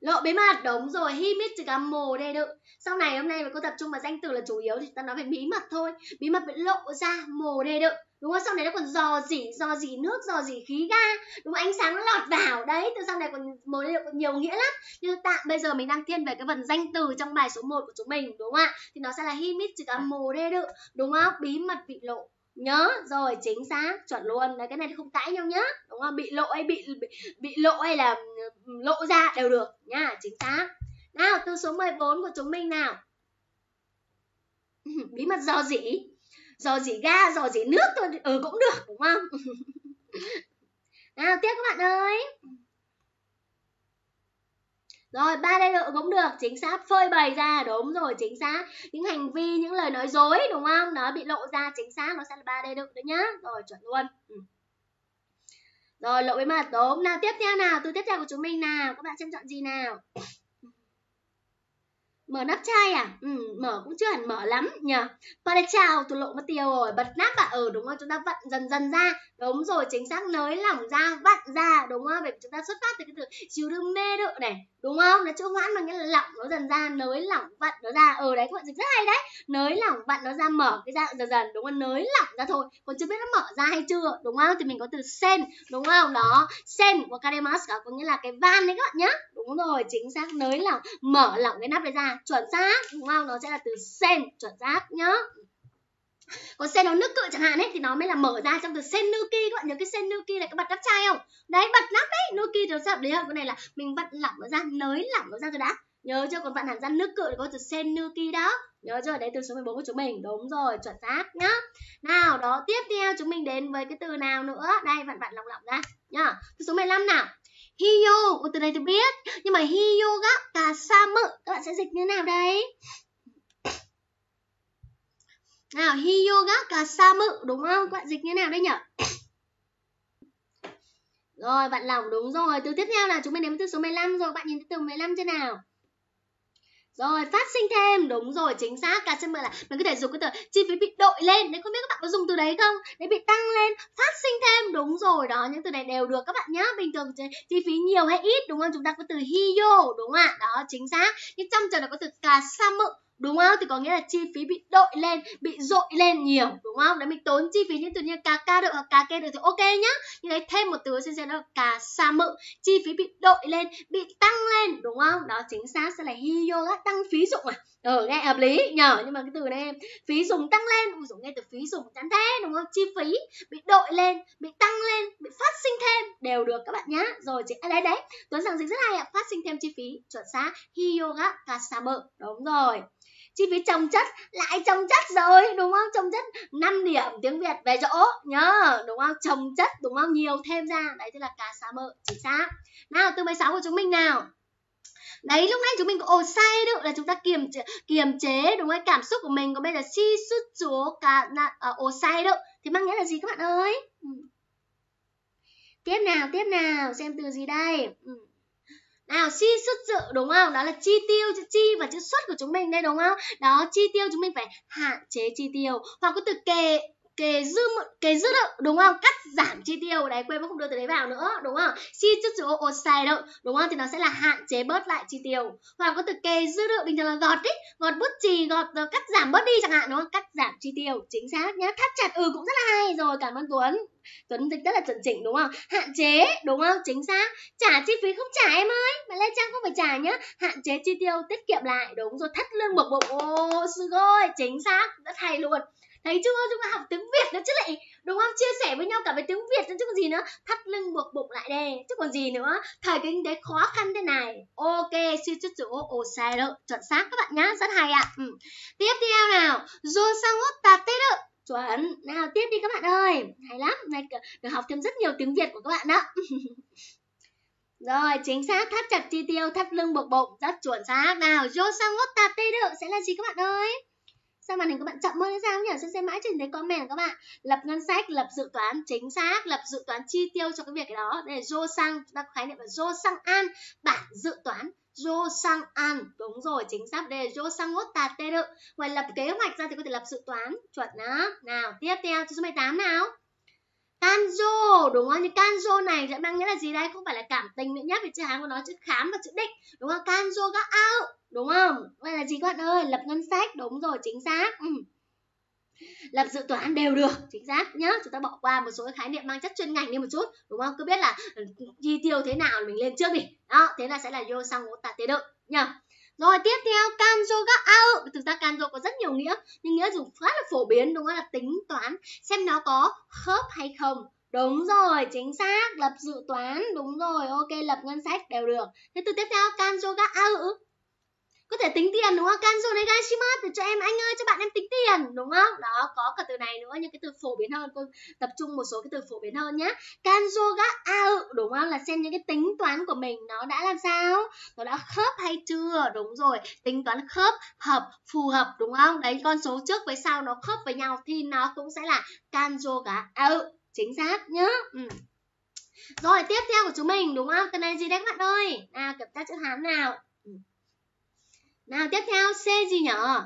Lộ bí mật, đúng rồi, himitsugammo đây đự. Sau này hôm nay mà cô tập trung vào danh từ là chủ yếu thì ta nói về bí mật thôi. Bí mật bị lộ ra, mồ đê đự. Đúng không? Sau này nó còn dò dỉ, dò dỉ nước, dò dỉ khí ga. Đúng không? Ánh sáng nó lọt vào. Đấy, từ sau này còn mồ đê đự còn nhiều nghĩa lắm. Nhưng tạm bây giờ mình đang thiên về cái phần danh từ trong bài số một của chúng mình, đúng không ạ? Thì nó sẽ là himitsugammo đê đự. Đúng không? Bí mật bị lộ. Nhớ rồi, chính xác, chuẩn luôn. Đấy, cái này thì không cãi nhau nhá, đúng không? Bị lộ hay bị, bị bị lộ hay là lộ ra đều được nhá, chính xác. Nào, từ số mười bốn của chúng mình nào. Bí mật dò dỉ, dò dỉ ga, dò dỉ nước thôi, ừ cũng được, đúng không? Nào, tiếp các bạn ơi. Rồi, ba đây độ cũng được, chính xác, phơi bày ra, đúng rồi, chính xác. Những hành vi, những lời nói dối, đúng không? Nó bị lộ ra, chính xác, nó sẽ là ba đây độ đấy nhá. Rồi, chuẩn luôn. Ừ. Rồi, lộ bí mật, đúng. Nào, tiếp theo nào, từ tiếp theo của chúng mình nào. Các bạn xem chọn gì nào. Mở nắp chai à? Ừ, mở cũng chưa hẳn mở lắm nhờ. Parachao, tôi lộ mất tiêu rồi, bật nắp à? Ừ, đúng không? Chúng ta vặn dần dần ra. Đúng rồi, chính xác, nới lỏng ra, vặn ra, đúng không? Vậy chúng ta xuất phát từ cái từ chiều đương mê đựng này, đúng không? Nó chữ hoãn mà nghĩa là lỏng nó dần ra, nới lỏng, vặn nó ra. Ừ đấy, các bạn dịch rất hay đấy. Nới lỏng, vặn nó ra, mở cái dạng dần dần, đúng không? Nới lỏng ra thôi, còn chưa biết nó mở ra hay chưa, đúng không? Thì mình có từ sen, đúng không? Đó, sen wakademasu có nghĩa là cái van đấy các bạn nhá. Đúng rồi, chính xác, nới lỏng, mở lỏng cái nắp này ra, chuẩn xác, đúng không? Nó sẽ là từ sen, chuẩn xác nhá. Còn sen nó nước cự chẳng hạn ấy thì nó mới là mở ra trong từ senuki. Các bạn nhớ cái senuki là cái bật nắp chai không? Đấy, bật nắp đấy, nuki thì sao đấy hơn. Cái này là mình vặn lỏng nó ra, nới lỏng nó ra rồi đã, nhớ chưa? Còn vặn hẳn ra nước cự thì có từ senuki đó, nhớ chưa? Đấy, từ số mười bốn của chúng mình, đúng rồi, chuẩn xác nhá. Nào, đó, tiếp theo chúng mình đến với cái từ nào nữa đây, vặn vặn lỏng lỏng ra nhá. Từ số mười lăm nào. Hiyo, từ này tôi biết, nhưng mà hiyo ga kasamu, các bạn sẽ dịch như thế nào đấy? Nào, hiyo ga kasamu, đúng không? Các bạn dịch như thế nào đây nhỉ? Rồi, bạn lỏng, đúng rồi. Từ tiếp theo là chúng mình đến với từ số mười lăm rồi, các bạn nhìn từ mười lăm trên nào. Rồi, phát sinh thêm, đúng rồi, chính xác, kasamu là mình có thể dùng cái từ chi phí bị đội lên, đấy không biết các bạn có dùng từ đấy không? Đấy, bị tăng lên, phát sinh thêm, đúng rồi, đó, những từ này đều được các bạn nhá. Bình thường chi phí nhiều hay ít, đúng không? Chúng ta có từ hiyo, đúng không ạ? Đó, chính xác. Nhưng trong trường này có từ kasamu, đúng không? Thì có nghĩa là chi phí bị đội lên, bị dội lên nhiều, đúng không? Đấy, mình tốn chi phí những từ như kk được hoặc kk được thì ok nhá. Nhưng đấy thêm một từ xin xem đó là kasamu, chi phí bị đội lên, bị tăng lên, đúng không? Đó, chính xác sẽ là hiyo ga tăng phí dụng à? Ừ, nghe hợp lý nhờ, nhưng mà cái từ này em phí dùng tăng lên, ui dồi, nghe từ phí dùng chán thế, đúng không? Chi phí bị đội lên, bị tăng lên, bị phát sinh thêm đều được các bạn nhá. Rồi chị à, đấy đấy, Tuấn rằng dịch rất hay ạ, phát sinh thêm chi phí, chuẩn xác, hiyo ga kasamu, đúng rồi. Chi phí trồng chất, lại trồng chất rồi, đúng không? Trồng chất năm điểm tiếng Việt về chỗ nhớ, đúng không? Trồng chất, đúng không? Nhiều thêm ra, đấy thế là kasamu, chính xác. Nào, từ mười sáu của chúng mình nào. Đấy, lúc nãy chúng mình có osai được là chúng ta kiềm kiềm chế, đúng không? Cảm xúc của mình, còn bây giờ shizutsu ka osai được thì mang nghĩa là gì các bạn ơi? Ừ. Tiếp nào, tiếp nào, xem từ gì đây? Ừ. Nào, chi xuất dự, đúng không? Đó là chi tiêu, chữ chi và chữ xuất của chúng mình đây, đúng không? Đó, chi tiêu chúng mình phải hạn chế chi tiêu. Hoặc có từ kề, kề dư, kề dư đựng, đúng không? Cắt giảm chi tiêu. Đấy, quên mất không đưa từ đấy vào nữa, đúng không? Chi xuất dự ô xài đựng, đúng không? Thì nó sẽ là hạn chế bớt lại chi tiêu. Hoặc có từ kề dư đựng, bình thường là gọt ý, gọt bút chì, gọt cắt giảm bớt đi chẳng hạn, đúng không? Cắt giảm chi tiêu, chính xác nhá. Thắt chặt, ừ cũng rất là hay rồi, cảm ơn Tuấn. Tuấn dịch rất là chuẩn chỉnh, đúng không? Hạn chế, đúng không? Chính xác. Trả chi phí không trả em ơi, bạn Lê Trang không phải trả nhá. Hạn chế chi tiêu, tiết kiệm lại, đúng rồi. Thắt lưng bộc bụng, ô sugoi, chính xác, rất hay luôn. Thấy chưa, chúng ta học tiếng Việt nó chứ lại, đúng không? Chia sẻ với nhau cả về tiếng Việt nữa chứ còn gì nữa. Thắt lưng buộc bụng lại đây chứ còn gì nữa. Thời kinh tế khó khăn thế này. Ok, suy chút chữ ô sai đó, chuẩn xác các bạn nhá, rất hay ạ. Ừ. Tiếp theo nào, Josangot tateru. Chuẩn. Nào tiếp đi các bạn ơi. Hay lắm, này được học thêm rất nhiều tiếng Việt của các bạn đó. Rồi, chính xác, thắt chặt chi tiêu, thắt lưng buộc bụng, rất chuẩn xác. Nào, Josangot tateru sẽ là gì các bạn ơi? Sao màn hình các bạn chậm hơn hay sao nhỉ? Sẽ xem mãi trên thấy comment các bạn. Lập ngân sách, lập dự toán, chính xác, lập dự toán chi tiêu cho cái việc cái đó. Đây là Josang, chúng ta có khái niệm là Josang-an, bản dự toán. Josang-an, đúng rồi, chính xác, đây là Josangot tateru. Ngoài lập kế hoạch ra thì có thể lập dự toán, chuẩn đó. Nào, tiếp theo số mười tám nào. Kanjo, đúng không? Như kanjo này sẽ mang nghĩa là gì đây? Không phải là cảm tình nữa nhất, vì chữ Hán của nó chữ khám và chữ định, đúng không? Kanjo ga ao, đúng không? Vậy là gì các bạn ơi? Lập ngân sách, đúng rồi, chính xác. Ừ. Lập dự toán đều được, chính xác nhá. Chúng ta bỏ qua một số khái niệm mang chất chuyên ngành đi một chút, đúng không? Cứ biết là chi tiêu thế nào mình lên trước đi. Đó, thế là sẽ là Josangot tateru nhá. Rồi tiếp theo kanjo ga ao, thực ra kanjo có rất nhiều nghĩa nhưng nghĩa dùng khá là phổ biến, đúng không, là tính toán xem nó có khớp hay không. Đúng rồi, chính xác, lập dự toán, đúng rồi, ok, lập ngân sách đều được. Thế từ tiếp theo kanjo ga ao có thể tính tiền, đúng không? Kanjo negashimasu thì cho em, anh ơi, cho bạn em tính tiền, đúng không? Đó, có cả từ này nữa, những cái từ phổ biến hơn, tôi tập trung một số cái từ phổ biến hơn nhá. Kanjo ga ao, đúng không? Là xem những cái tính toán của mình nó đã làm sao? Nó đã khớp hay chưa? Đúng rồi, tính toán khớp, hợp, phù hợp, đúng không? Đấy, con số trước với sau nó khớp với nhau thì nó cũng sẽ là kanjo ga ao, chính xác nhá. Ừ. Rồi, tiếp theo của chúng mình, đúng không? Cái này gì đấy các bạn ơi? À, kiểm tra chữ Hán nào. Nào tiếp theo C gì nhở?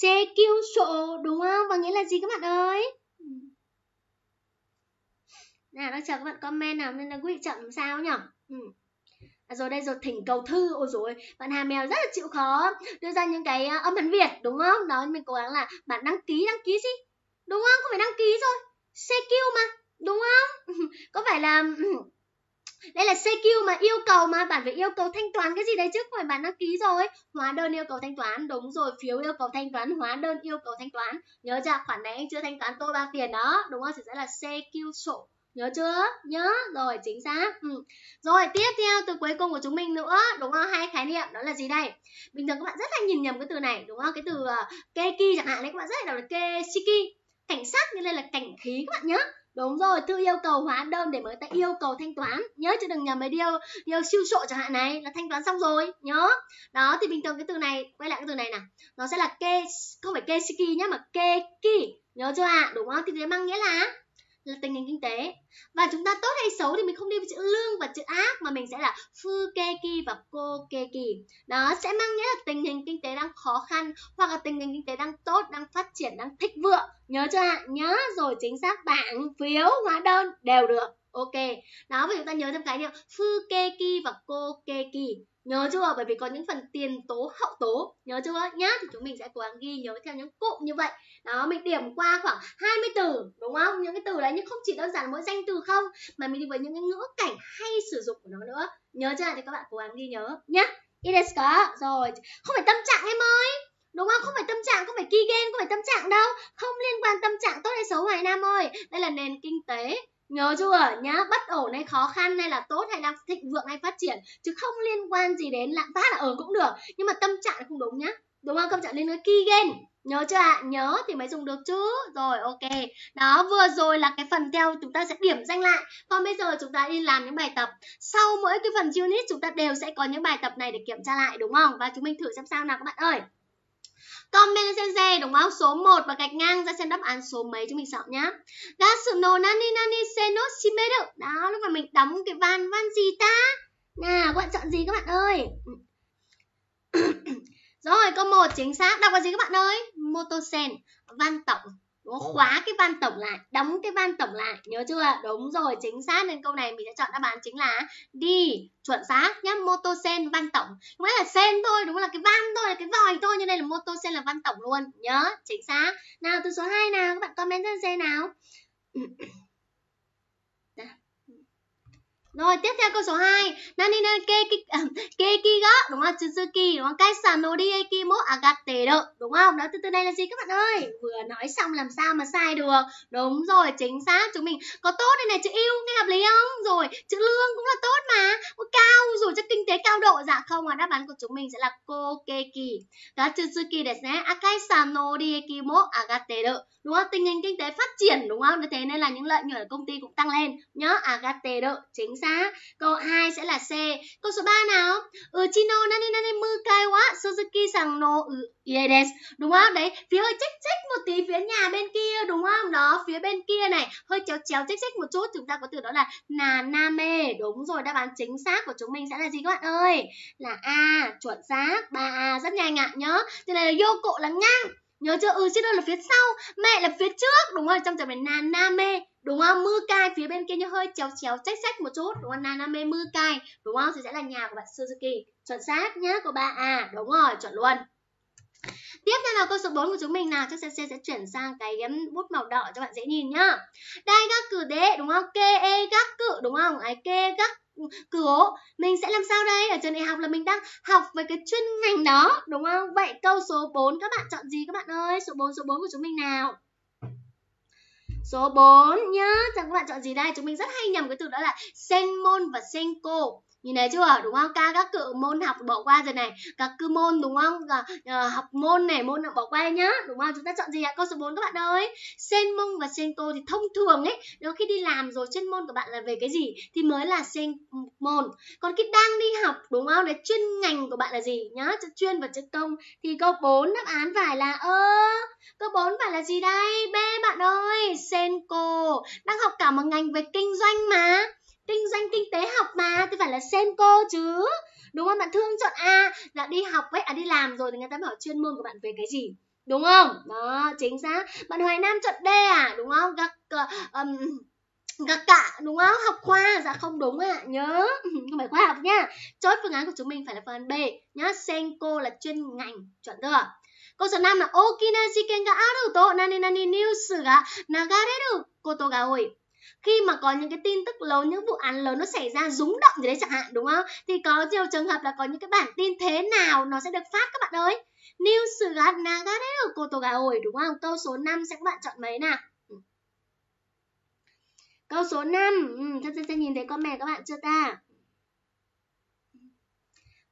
C kiêu sổ, đúng không? Và nghĩa là gì các bạn ơi? Nào đang chờ các bạn comment nào nên là quý vị chậm sao nhở? Ừ. À, rồi đây rồi, thỉnh cầu thư, ôi rồi bạn Hà Mèo rất là chịu khó đưa ra những cái âm Hán Việt, đúng không? Đó, mình cố gắng là bạn đăng ký, đăng ký gì? Đúng không? Không phải đăng ký rồi, C kiêu mà, đúng không? Có phải là đây là xê quy mà yêu cầu, mà bạn phải yêu cầu thanh toán cái gì đấy chứ, không phải bạn đăng ký rồi. Hóa đơn yêu cầu thanh toán, đúng rồi, phiếu yêu cầu thanh toán, hóa đơn yêu cầu thanh toán. Nhớ chưa, khoản này anh chưa thanh toán tôi bao tiền đó, đúng không? Thì sẽ là xê quy sổ, nhớ chưa? Nhớ rồi, chính xác. Ừ. Rồi tiếp theo từ cuối cùng của chúng mình nữa, đúng không? Hai khái niệm đó là gì đây? Bình thường các bạn rất là nhìn nhầm cái từ này, đúng không? Cái từ uh, keki chẳng hạn đấy, các bạn rất là đọc là keshiki, cảnh sát, như đây là cảnh khí các bạn nhớ. Đúng rồi, thư yêu cầu hóa đơn để người ta yêu cầu thanh toán. Nhớ chứ đừng nhầm với điều, điều siêu sộ chẳng hạn này là thanh toán xong rồi, nhớ. Đó, thì bình thường cái từ này, quay lại cái từ này nào, nó sẽ là ke, không phải kesiki nhá, mà keki, nhớ chưa ạ? À? Đúng không? Thì thế mang nghĩa là là tình hình kinh tế. Và chúng ta tốt hay xấu thì mình không đi với chữ lương và chữ ác, mà mình sẽ là phu keki và cô keki. Đó sẽ mang nghĩa là tình hình kinh tế đang khó khăn, hoặc là tình hình kinh tế đang tốt, đang phát triển, đang thịnh vượng. Nhớ chưa ạ? Nhớ rồi, chính xác, bảng, phiếu, hóa đơn đều được. Ok. Đó, vậy chúng ta nhớ thêm cái điều phu keki và cô keki. Nhớ chưa? Bởi vì có những phần tiền tố, hậu tố, nhớ chưa nhá? Thì chúng mình sẽ cố gắng ghi nhớ theo những cụm như vậy. Đó, mình điểm qua khoảng hai mươi từ, đúng không? Những cái từ đấy nhưng không chỉ đơn giản là mỗi danh từ không, mà mình đi với những cái ngữ cảnh hay sử dụng của nó nữa. Nhớ chưa? Thì các bạn cố gắng ghi nhớ nhá. Ideska, rồi, không phải tâm trạng em ơi. Đúng không? Không phải tâm trạng, không phải key game, không phải tâm trạng đâu. Không liên quan tâm trạng tốt hay xấu Hoài Nam ơi. Đây là nền kinh tế. Nhớ chưa nhá, bất ổn hay khó khăn hay là tốt hay đang thịnh vượng hay phát triển, chứ không liên quan gì đến lạm phát là ở cũng được, nhưng mà tâm trạng không đúng nhá, đúng không? Tâm trạng lên với key game, nhớ chưa ạ? À? Nhớ thì mới dùng được chứ. Rồi, ok, đó vừa rồi là cái phần theo chúng ta sẽ điểm danh lại, còn bây giờ chúng ta đi làm những bài tập. Sau mỗi cái phần unit chúng ta đều sẽ có những bài tập này để kiểm tra lại, đúng không? Và chúng mình thử xem sao nào các bạn ơi. Comment lên xem xe, đúng không? Số một và gạch ngang ra xem đáp án số mấy chúng mình chọn nhá. Gasuno nani nani se no shimeru. Đó, lúc mà mình đóng cái van van gì ta? Nào, các bạn chọn gì các bạn ơi? Rồi, câu một chính xác. Đọc là gì các bạn ơi? Motosen, van tổng. Đúng, khóa cái van tổng lại, đóng cái van tổng lại, nhớ chưa? Đúng rồi, chính xác, nên câu này mình sẽ chọn đáp án chính là đi, chuẩn xác nhá. Motosen van tổng, không phải là sen thôi, đúng là cái van thôi, là cái vòi thôi, như đây là motosen là van tổng luôn, nhớ, chính xác. Nào từ số hai nào, các bạn comment lên xem nào. Rồi tiếp theo câu số hai. Nani nani keiki ga, đúng không? Tsuzuki, đúng không? Kaisa nori eki mo agate do, đúng không? Đó, từ từ này là gì các bạn ơi? Vừa nói xong làm sao mà sai được. Đúng rồi, chính xác. Chúng mình có tốt đây này, chữ yêu nghe hợp lý không? Rồi, chữ lương cũng là tốt mà. Cao rồi, chắc kinh tế cao độ. Dạ không, à, đáp án của chúng mình sẽ là ko keiki ga tsuzuki desu. Kaisa nori eki mo agate do, đúng không? Tình hình kinh tế phát triển, đúng không? Thế nên là những lợi nhuận của công ty cũng tăng lên nhá. Agate do, chính xác. Câu hai sẽ là C. Câu số ba nào? Uchino nani nani mukai wa Suzuki san no ie desu. Đúng không? Đấy, phía hơi chích chích một tí phía nhà bên kia, đúng không? Đó, phía bên kia này, hơi chéo chéo chích chích một chút, chúng ta có từ đó là naname. Đúng rồi, đáp án chính xác của chúng mình sẽ là gì các bạn ơi? Là A, chuẩn xác. ba A rất nhanh ạ nhớ. Thế này là yoko là ngang. Nhớ chưa? Uchino là phía sau, mẹ là phía trước, đúng rồi, trong trường này naname. Đúng không? Mukai phía bên kia như hơi chéo chéo chách chách một chút, đúng không? Naname mukai, đúng không? Thì sẽ là nhà của bạn Suzuki. Chuẩn xác nhá, của ba à, đúng rồi, chuẩn luôn. Tiếp theo là câu số bốn của chúng mình nào, chắc C sẽ chuyển sang cái bút màu đỏ cho bạn dễ nhìn nhá. Dai gaku de, đúng không? Kei gaku, đúng không? Ai kei gaku cửa, mình sẽ làm sao đây? Ở trường đại học là mình đang học về cái chuyên ngành đó, đúng không? Vậy câu số bốn các bạn chọn gì các bạn ơi? Số bốn, số bốn của chúng mình nào? Số bốn nhá, chẳng các bạn chọn gì đây? Chúng mình rất hay nhầm cái từ đó là senmon và senko. Nhìn thấy chưa? Đúng không? Các các cự môn học bỏ qua rồi này. Các cự môn, đúng không? À, học môn này, môn bỏ qua nhá. Đúng không? Chúng ta chọn gì ạ? Câu số bốn các bạn ơi. Senmon và senko thì thông thường ấy, nếu khi đi làm rồi chuyên môn của bạn là về cái gì thì mới là senmon. Còn khi đang đi học, đúng không? Đấy, chuyên ngành của bạn là gì nhá? Chữ chuyên và chữ công thì câu bốn đáp án phải là ơ. Câu bốn phải là gì đây? B bạn ơi, senko. Đang học cả một ngành về kinh doanh mà. Kinh doanh kinh tế học mà, thì phải là senko chứ. Đúng không? Bạn Thương chọn A là đi học ấy, à đi làm rồi thì người ta bảo chuyên môn của bạn về cái gì? Đúng không? Đó, chính xác. Bạn Hoài Nam chọn D à, đúng không? Gạc, um, gạc cả, đúng không? Học khoa, dạ không đúng ạ, à. Nhớ, không phải khoa học nhá. Chốt phương án của chúng mình phải là phương án B nhá, senko là chuyên ngành, chuẩn chưa? Câu số năm là Okina shiken ga aru to nani nani news ga nagareru koto ga oi. Khi mà có những cái tin tức lớn, những vụ án lớn nó xảy ra rúng động gì đấy chẳng hạn, đúng không? Thì có nhiều trường hợp là có những cái bản tin thế nào nó sẽ được phát các bạn ơi. News ga nagareru koto ga oi, đúng không? Câu số năm sẽ các bạn chọn mấy nào? Câu số năm, ừ, ta nhìn thấy comment các bạn chưa ta?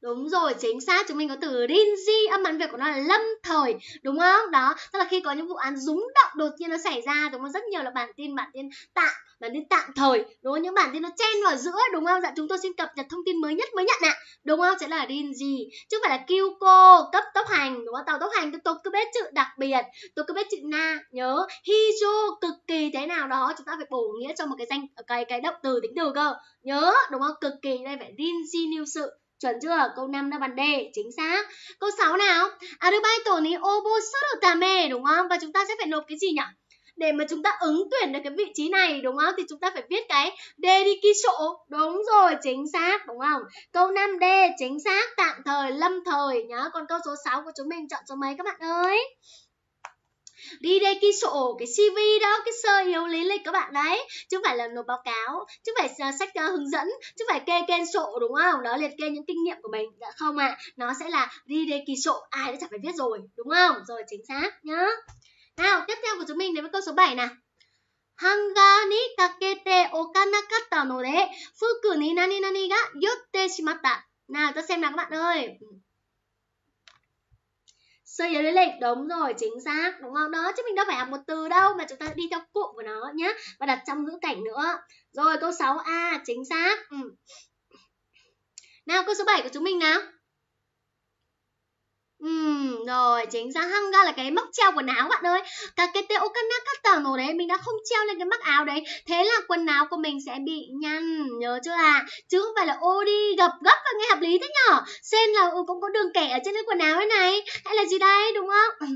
Đúng rồi, chính xác, chúng mình có từ rinji, âm bản Việt của nó là lâm thời, đúng không? Đó, tức là khi có những vụ án rúng động đột nhiên nó xảy ra, đúng không? Rất nhiều là bản tin, bản tin tạm, bản tin tạm thời, đúng không? Những bản tin nó chen vào giữa, đúng không? Dạ, chúng tôi xin cập nhật thông tin mới nhất, mới nhận ạ, đúng không? Sẽ là rinji, chứ không phải là kyuko, cấp tốc hành, đúng không? Tàu tốc hành, tôi cứ biết chữ đặc biệt, tôi cứ biết chữ na, nhớ, hijo, cực kỳ thế nào đó, chúng ta phải bổ nghĩa cho một cái danh, cái cái động từ, tính từ cơ, nhớ, đúng không? Cực kỳ đây phải rinji niu sự. Chuẩn chưa? Câu năm là bàn D, chính xác. Câu sáu nào? Arubaito ni obo suru tame, đúng không? Và chúng ta sẽ phải nộp cái gì nhỉ? Để mà chúng ta ứng tuyển được cái vị trí này, đúng không? Thì chúng ta phải viết cái dedikisho, đúng rồi, chính xác, đúng không? Câu năm D, chính xác, tạm thời, lâm thời nhá. Còn câu số sáu của chúng mình chọn số mấy các bạn ơi? Dedikisho, cái xê vê đó, cái sơ yếu lý lịch các bạn đấy, chứ không phải là nộp báo cáo, chứ không phải sách uh, hướng dẫn, chứ không phải kê kênh sổ, đúng không? Đó, liệt kê những kinh nghiệm của mình, dạ không ạ. À, nó sẽ là dedikisho, ai đã chẳng phải viết rồi, đúng không? Rồi, chính xác nhá. Nào, tiếp theo của chúng mình đến với câu số bảy nào. Hanga ni kakete okanakata no de fuku ni nani nani ga yotte shimatta. Nào, ta xem nào các bạn ơi. Sơ yếu lý lịch, đúng rồi, chính xác, đúng không? Đó, chứ mình đâu phải học một từ đâu mà chúng ta đi theo cụm của nó nhá, và đặt trong ngữ cảnh nữa. Rồi, câu sáu A, chính xác. Ừ. Nào, câu số bảy của chúng mình nào. Ừm, rồi, chính xác. Hanga là cái móc treo quần áo bạn ơi. Kakete okanakata no đấy, mình đã không treo lên cái móc áo đấy, thế là quần áo của mình sẽ bị nhăn, nhớ chưa à? Chứ không phải là ô đi gập gấp và nghe hợp lý thế nhở? Sen là cũng có đường kẻ ở trên cái quần áo ấy này, hay là gì đây, đúng không?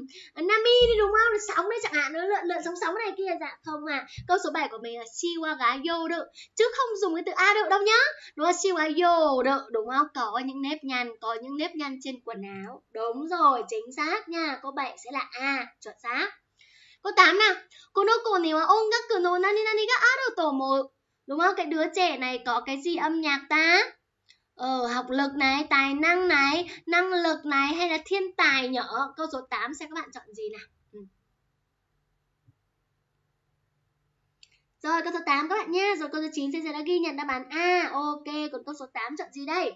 Nami đi, đúng không? Sóng đây chẳng hạn, nó lượn lượn sóng sóng này kia, dạ không à. Câu số bảy của mình là shiwa ga yoru, chứ không dùng cái từ a đự đâu nhá. Đúng không? Shiwa yoru, đúng không? Có những nếp nhăn, có những nếp nhăn trên quần áo, đúng. Đúng rồi, chính xác nha. Câu bảy sẽ là A, chuẩn xác. Câu tám nào. Kono ko ni wa ongaku no nani nani ga aru to mo Đúng không? Cái đứa trẻ này có cái gì âm nhạc ta? Ờ, học lực này, tài năng này, năng lực này hay là thiên tài nhỏ. Câu số tám xem các bạn chọn gì nào. Ừ. Rồi câu số tám các bạn nha. Rồi câu số chín Cynthia đã ghi nhận đáp án A. Ok, còn câu số tám chọn gì đây?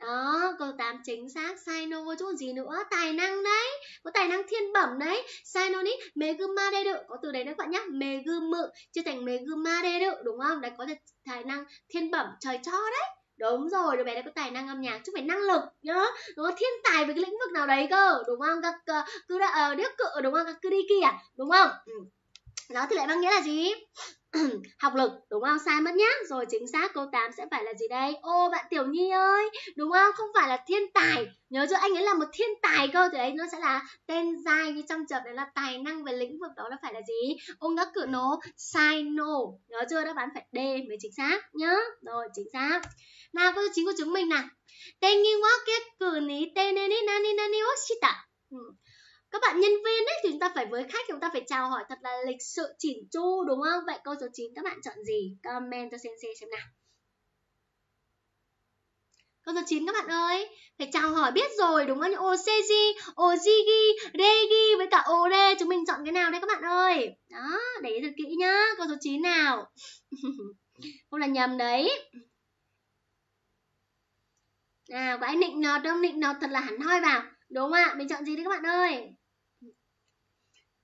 Đó, câu tám chính xác. Saino vô chỗ gì nữa? Tài năng đấy. Có tài năng thiên bẩm đấy. Saino ni megumareru. Có từ đấy đấy các bạn nhé. Megumu chia thành megumareru. Đúng không? Đấy có tài năng thiên bẩm trời cho đấy. Đúng rồi, đứa bé đã có tài năng âm nhạc chứ phải năng lực nhá. Nó thiên tài về cái lĩnh vực nào đấy cơ, đúng không? Các cứ đã điếc cự đúng không? Các cứ đi kìa, đúng không? Ừ. Đó thì lại mang nghĩa là gì? Học lực, đúng không? Sai mất nhá. Rồi chính xác câu tám sẽ phải là gì đây? Ô bạn Tiểu Nhi ơi, đúng không? Không phải là thiên tài. Nhớ chưa, anh ấy là một thiên tài cơ. Thì đấy nó sẽ là tên dài như trong chập này là tài năng về lĩnh vực đó là phải là gì? Ông đã cử nổ sai nổ. Nhớ chưa, đáp án phải D mới chính xác nhá. Rồi chính xác. Nào câu chín của chúng mình nào. Tên nghi quá kết cử ní tên nên nani nani oshita. Các bạn nhân viên ấy thì chúng ta phải với khách chúng ta phải chào hỏi thật là lịch sự chỉn chu đúng không? Vậy câu số chín các bạn chọn gì? Comment cho Sensei xem nào. Câu số chín các bạn ơi, phải chào hỏi biết rồi đúng không? Oseji, Ojigi, Regi với cả Ore, chúng mình chọn cái nào đây các bạn ơi? Đó, để ý thật kỹ nhá, câu số chín nào. Không là nhầm đấy. Nào, có ai nịnh nọt không? Nịnh nọt thật là hẳn hoi vào. Đúng ạ, à, mình chọn gì đấy các bạn ơi?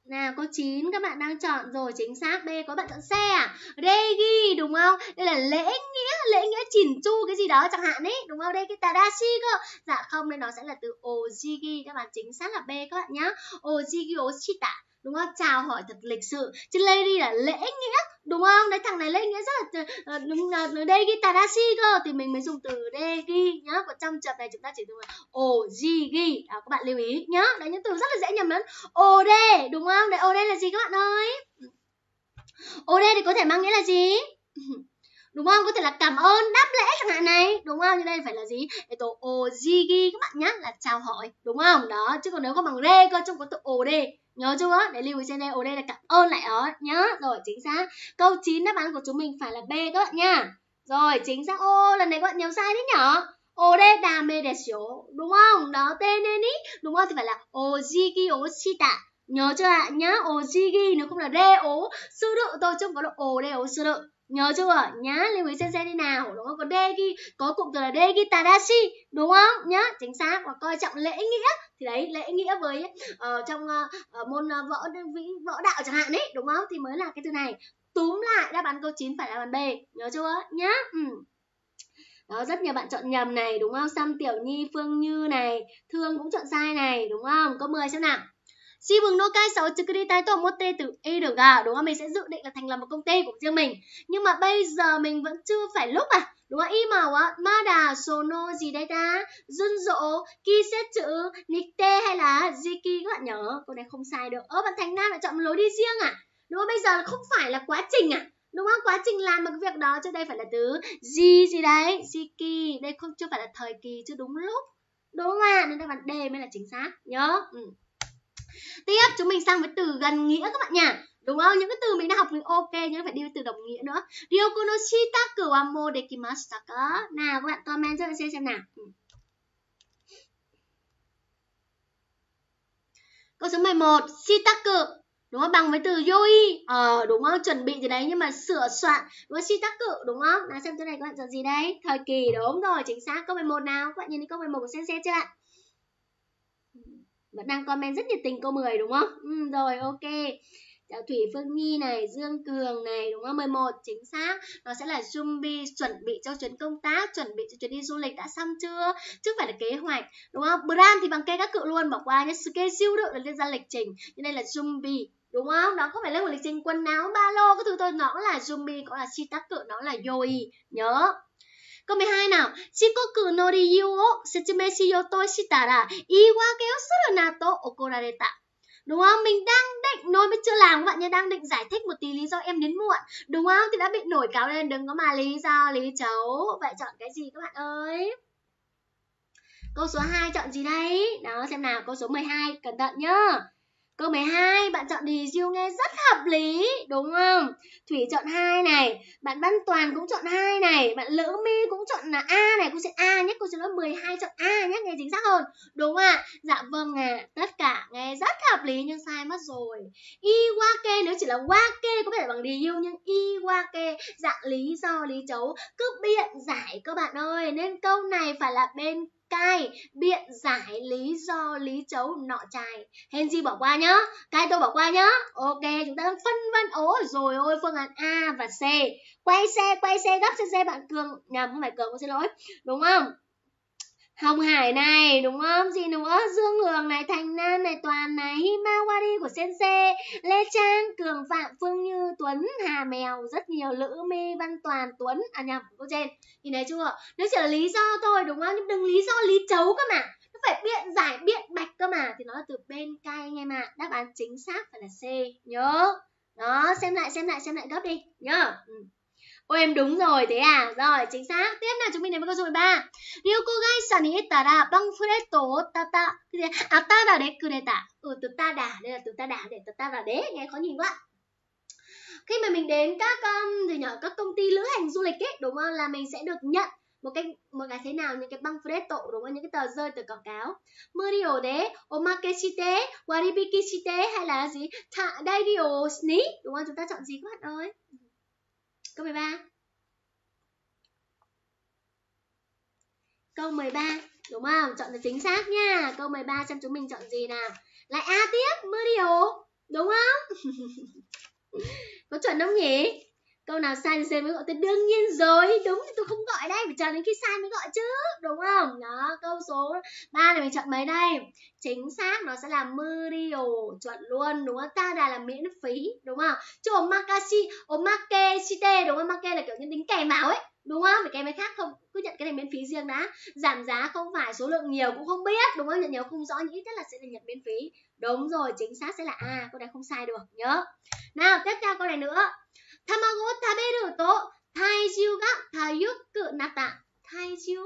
Nào, câu chín các bạn đang chọn rồi, chính xác B. Có bạn chọn C à? Regi, đúng không? Đây là lễ nghĩa, lễ nghĩa chỉn chu cái gì đó chẳng hạn ấy, đúng không? Đây cái tadashi cơ. Dạ không, đây nó sẽ là từ ojigi, các bạn chính xác là B các bạn nhá. Ojigi oshita, đúng không? Chào hỏi thật lịch sự. Chứ lady là lễ nghĩa, đúng không? Đấy thằng này lễ nghĩa rất là đúng là regi tadashi cơ thì mình mới dùng từ regi nhá. Còn trong chập này chúng ta chỉ dùng là ojigi. Đó, các bạn lưu ý nhá. Đấy những từ rất là dễ nhầm lẫn. Ode, đúng không? Đấy ode là gì các bạn ơi? Ode thì có thể mang nghĩa là gì? Đúng không? Có thể là cảm ơn, đáp lễ chẳng hạn này, đúng không? Như đây phải là gì? Eto ojigi các bạn nhá, là chào hỏi, đúng không? Đó, chứ còn nếu có bằng re cơ trong có từ ode. Nhớ chưa? Để lưu ý trên đây, ở đây là cảm ơn lại đó nhá. Rồi chính xác. Câu chín đáp án của chúng mình phải là B các bạn nha. Rồi chính xác. Ô lần này các bạn nhớ sai đấy nhở. Ore dame desu. Đúng không? Đó tên nên ý. Đúng không? Thì phải là ojigi oshita. Nhớ chưa ạ? Nhá, ojigi nó không là re ố sư đự thôi chứ không có là ore ố sư đự. Nhớ chưa ạ? Nhá, lưu ý trên xe đi nào, đúng không? Còn degi có cụm từ là degi tadashi, đúng không? Nhá, chính xác. Và coi trọng lễ nghĩa thì đấy, lễ nghĩa với uh, trong uh, môn uh, võ võ đạo chẳng hạn ấy, đúng không? Thì mới là cái từ này. Túm lại đáp án câu chín phải là đáp án B, nhớ chưa? Nhá. Ừ. Đó, rất nhiều bạn chọn nhầm này, đúng không? Sam Tiểu Nhi, Phương Như này, Thương cũng chọn sai này, đúng không? Câu mười xem nào. Si vùng nô cai sáu chữ đi tái tổ một t từ e được gà, đúng không? Mình sẽ dự định là thành lập một công ty của riêng mình, nhưng mà bây giờ mình vẫn chưa phải lúc à, đúng không? Y màu á mada sono gì đây ta, run rộ ki xét chữ nikte hay là jiki, các bạn nhớ câu này không sai được. Ơ bạn Thành Nam lại chọn một lối đi riêng à, đúng không? Bây giờ là không phải là quá trình à, đúng không? Quá trình làm một cái việc đó, chứ đây phải là từ gì gì đấy, jiki đây không chưa phải là thời kỳ chứ, đúng lúc, đúng không ạ? À? Nên đáp án D mới là chính xác nhớ. Ừ. Tiếp chúng mình sang với từ gần nghĩa các bạn nhỉ, đúng không? Những cái từ mình đã học mình ok nhưng phải đi với từ đồng nghĩa nữa. Ryokunoshita kuwamo dekimashita ka. Nào các bạn comment cho mình xem nào. Câu số mười một shitaku, đúng không? Bằng với từ yoi, ờ đúng không? Chuẩn bị gì đấy nhưng mà sửa soạn, đúng không? Shitaku đúng không? Nào xem chỗ này các bạn chọn gì đấy? Thời kỳ, đúng rồi chính xác. Câu mười một nào, các bạn nhìn thấy câu mười một của Sensei chưa ạ? Vẫn đang comment rất nhiệt tình câu mười đúng không? Ừ, rồi ok. Chào Thủy Phương Nhi này, Dương Cường này, đúng không? mười một chính xác. Nó sẽ là Zumbi, chuẩn bị cho chuyến công tác, chuẩn bị cho chuyến đi du lịch đã xong chưa? Chứ phải là kế hoạch, đúng không? Brand thì bằng cây các cự luôn, bỏ qua nhé. Schedule được là lên ra lịch trình. Như đây là Zumbi, đúng không? Đó không phải lên một lịch trình quần áo, ba lô, các thứ thôi. Nó là Zumbi, có là Shitaku, nó là Yoi. Nhớ. Câu mười hai nào. Shikoku no riyu o setsumei shiyo to shitara iiwake o suru na to okorareta. Đúng không? Mình đang định nói mới chưa làm các bạn nhé, đang định giải thích một tí lý do em đến muộn, đúng không? Thì đã bị nổi cáo lên, đừng có mà lý do lý chấu. Vậy chọn cái gì các bạn ơi? Câu số hai chọn gì đây? Đó xem nào, câu số mười hai, cẩn thận nhá. Câu mười hai, bạn chọn thì Diêu nghe rất hợp lý, đúng không? Thủy chọn hai này, bạn Văn Toàn cũng chọn hai này, bạn Lữ My cũng chọn là A này, cô sẽ A nhé, cô sẽ nói mười hai chọn A nhé, nghe chính xác hơn. Đúng ạ, à? Dạ vâng ạ, à. Tất cả nghe rất hợp lý nhưng sai mất rồi. Iwake nếu chỉ là wake có thể bằng thì Diêu nhưng iwake dạng lý do, lý chấu, cứ biện giải các bạn ơi, nên câu này phải là bên cái biện giải lý do lý chấu nọ chài. Henji bỏ qua nhá, Kai tôi bỏ qua nhá. Ok, chúng ta đang phân vân ố rồi ôi phương án A và C. Quay xe, quay xe gấp xe xe bạn Cường, nhầm không phải Cường, con xin lỗi. Đúng không? Hồng Hải này, đúng không? Gì nữa? Dương Hường này, Thành Nam này, Toàn này, Himawari của Sensei, Lê Trang, Cường Phạm, Phương Như, Tuấn, Hà Mèo, rất nhiều, Lữ My, Văn Toàn, Tuấn, à nhầm, cô trên. Nhìn thấy chưa? Nếu chỉ là lý do thôi, đúng không? Nhưng đừng lý do lý chấu cơ mà. Nó phải biện giải, biện bạch cơ mà. Thì nó là từ bên cay nghe mà. Đáp án chính xác phải là C. Nhớ. Đó, xem lại, xem lại, xem lại gấp đi. Nhớ. Ừ. Ôi em đúng rồi, thế à? Rồi, chính xác. Tiếp nào chúng mình đến với câu số mười ba. Ryukugai san ni ittara panfleto tata atada de kureta. Ừ, từ ta đả, đây là từ ta đả để từ ta vào đế, nghe khó nhìn quá. Khi mà mình đến các um, thì nhỏ các công ty lữ hành du lịch ấy, đúng không? Là mình sẽ được nhận một cái một cái thế nào, những cái panfleto, đúng không? Những cái tờ rơi từ quảng cáo. Murio de omakeshite waribiki shite hay là gì? Dairio ni, đúng không? Chúng ta chọn gì các bạn ơi? Câu mười ba. Câu mười ba, đúng không? Chọn được chính xác nha. Câu mười ba xem chúng mình chọn gì nào. Lại A tiếp, Murio, đúng không? Có chuẩn không nhỉ? Câu nào sai thì xem mới gọi tôi, đương nhiên rồi. Đúng thì tôi không gọi đây, phải chờ đến khi sai mới gọi chứ, đúng không? Đó, câu số ba này mình chọn mấy đây? Chính xác nó sẽ là Murio, chuẩn luôn, đúng không? Ta đà là miễn phí, đúng không? Chứ omakashi, omakeshite, đúng không? Omake là kiểu nhân tính kèm vào ấy, đúng không? Phải kèm cái khác không, cứ nhận cái này miễn phí riêng đã. Giảm giá không phải, số lượng nhiều cũng không biết, đúng không? Nhận nhiều không rõ nhưng ít nhất là sẽ là nhận miễn phí. Đúng rồi, chính xác sẽ là A, à, câu này không sai được, nhớ. Nào, tiếp theo câu này nữa. Tamago taberu to taijiu ga tayuku natta. Taijiu.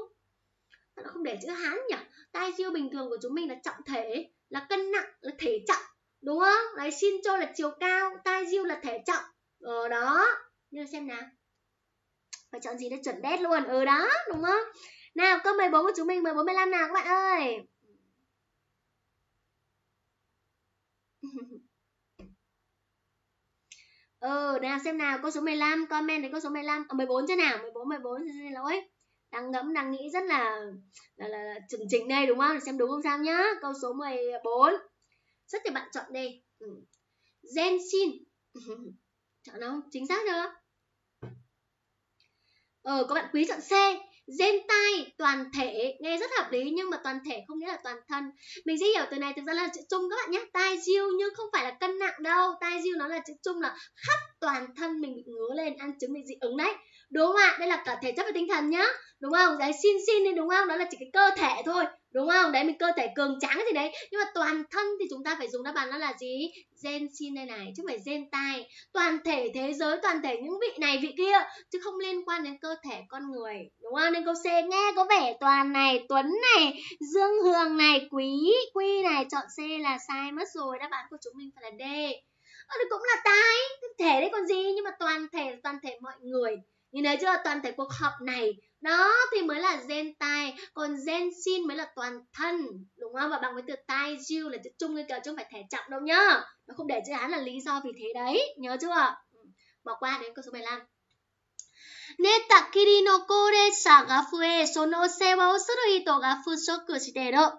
Nó không để chữ Hán nhỉ? Taijiu bình thường của chúng mình là trọng thể, là cân nặng, là thể trọng, đúng không? Đấy, shincho là chiều cao, taijiu là thể trọng. Ờ đó, như xem nào. Phải chọn gì để chuẩn đét luôn. Ừ đó, đúng không? Nào, câu mười bốn của chúng mình mười bốn mười lăm nào các bạn ơi. Ừ, nào xem nào, câu số mười lăm, comment đến câu số mười lăm, à, mười bốn chứ nào, mười bốn, mười bốn, xin lỗi. Đang ngẫm, đang nghĩ rất là, là, là, là chuẩn chỉnh đây đúng không? Để xem đúng không sao nhá, câu số mười bốn. Rất thì bạn chọn đây. Ừ. Genshin. Chọn không? Chính xác chưa? Ừ, các bạn Quý chọn C. Gentai, toàn thể, nghe rất hợp lý nhưng mà toàn thể không nghĩa là toàn thân. Mình sẽ hiểu từ này thực ra là chữ chung các bạn nhé. Taijiu nhưng không phải là cân nặng đâu. Taijiu nó là chữ chung là khắp toàn thân mình bị ngứa lên, ăn chứng mình dị ứng đấy. Đúng không ạ? Đây là cả thể chất và tinh thần nhá. Đúng không? Đấy, xin xin nên đúng không? Đó là chỉ cái cơ thể thôi. Đúng không? Đấy, mình cơ thể cường tráng thì đấy. Nhưng mà toàn thân thì chúng ta phải dùng đáp án đó là gì? Genshin đây này, chứ không phải gentai. Toàn thể thế giới, toàn thể những vị này, vị kia. Chứ không liên quan đến cơ thể con người. Đúng không? Nên câu C nghe có vẻ Toàn này, Tuấn này, Dương Hường này, Quý, Quy này. Chọn C là sai mất rồi. Đáp án của chúng mình phải là D. Ờ, cũng là tai, thể đấy còn gì. Nhưng mà toàn thể, toàn thể mọi người. Nhìn thấy chưa? Toàn thể cuộc họp này. Đó thì mới là gentai, còn genshin mới là toàn thân, đúng không? Và bằng với từ taijiu là chữ chung với kiểu chung phải thể trọng đâu nhá. Nó không để chữ Hán là lý do vì thế đấy, nhớ chưa? Bỏ qua đến câu số mười lăm. Neta kirino koresha ga fue sono sewa o suru hito ga fusoku shite do.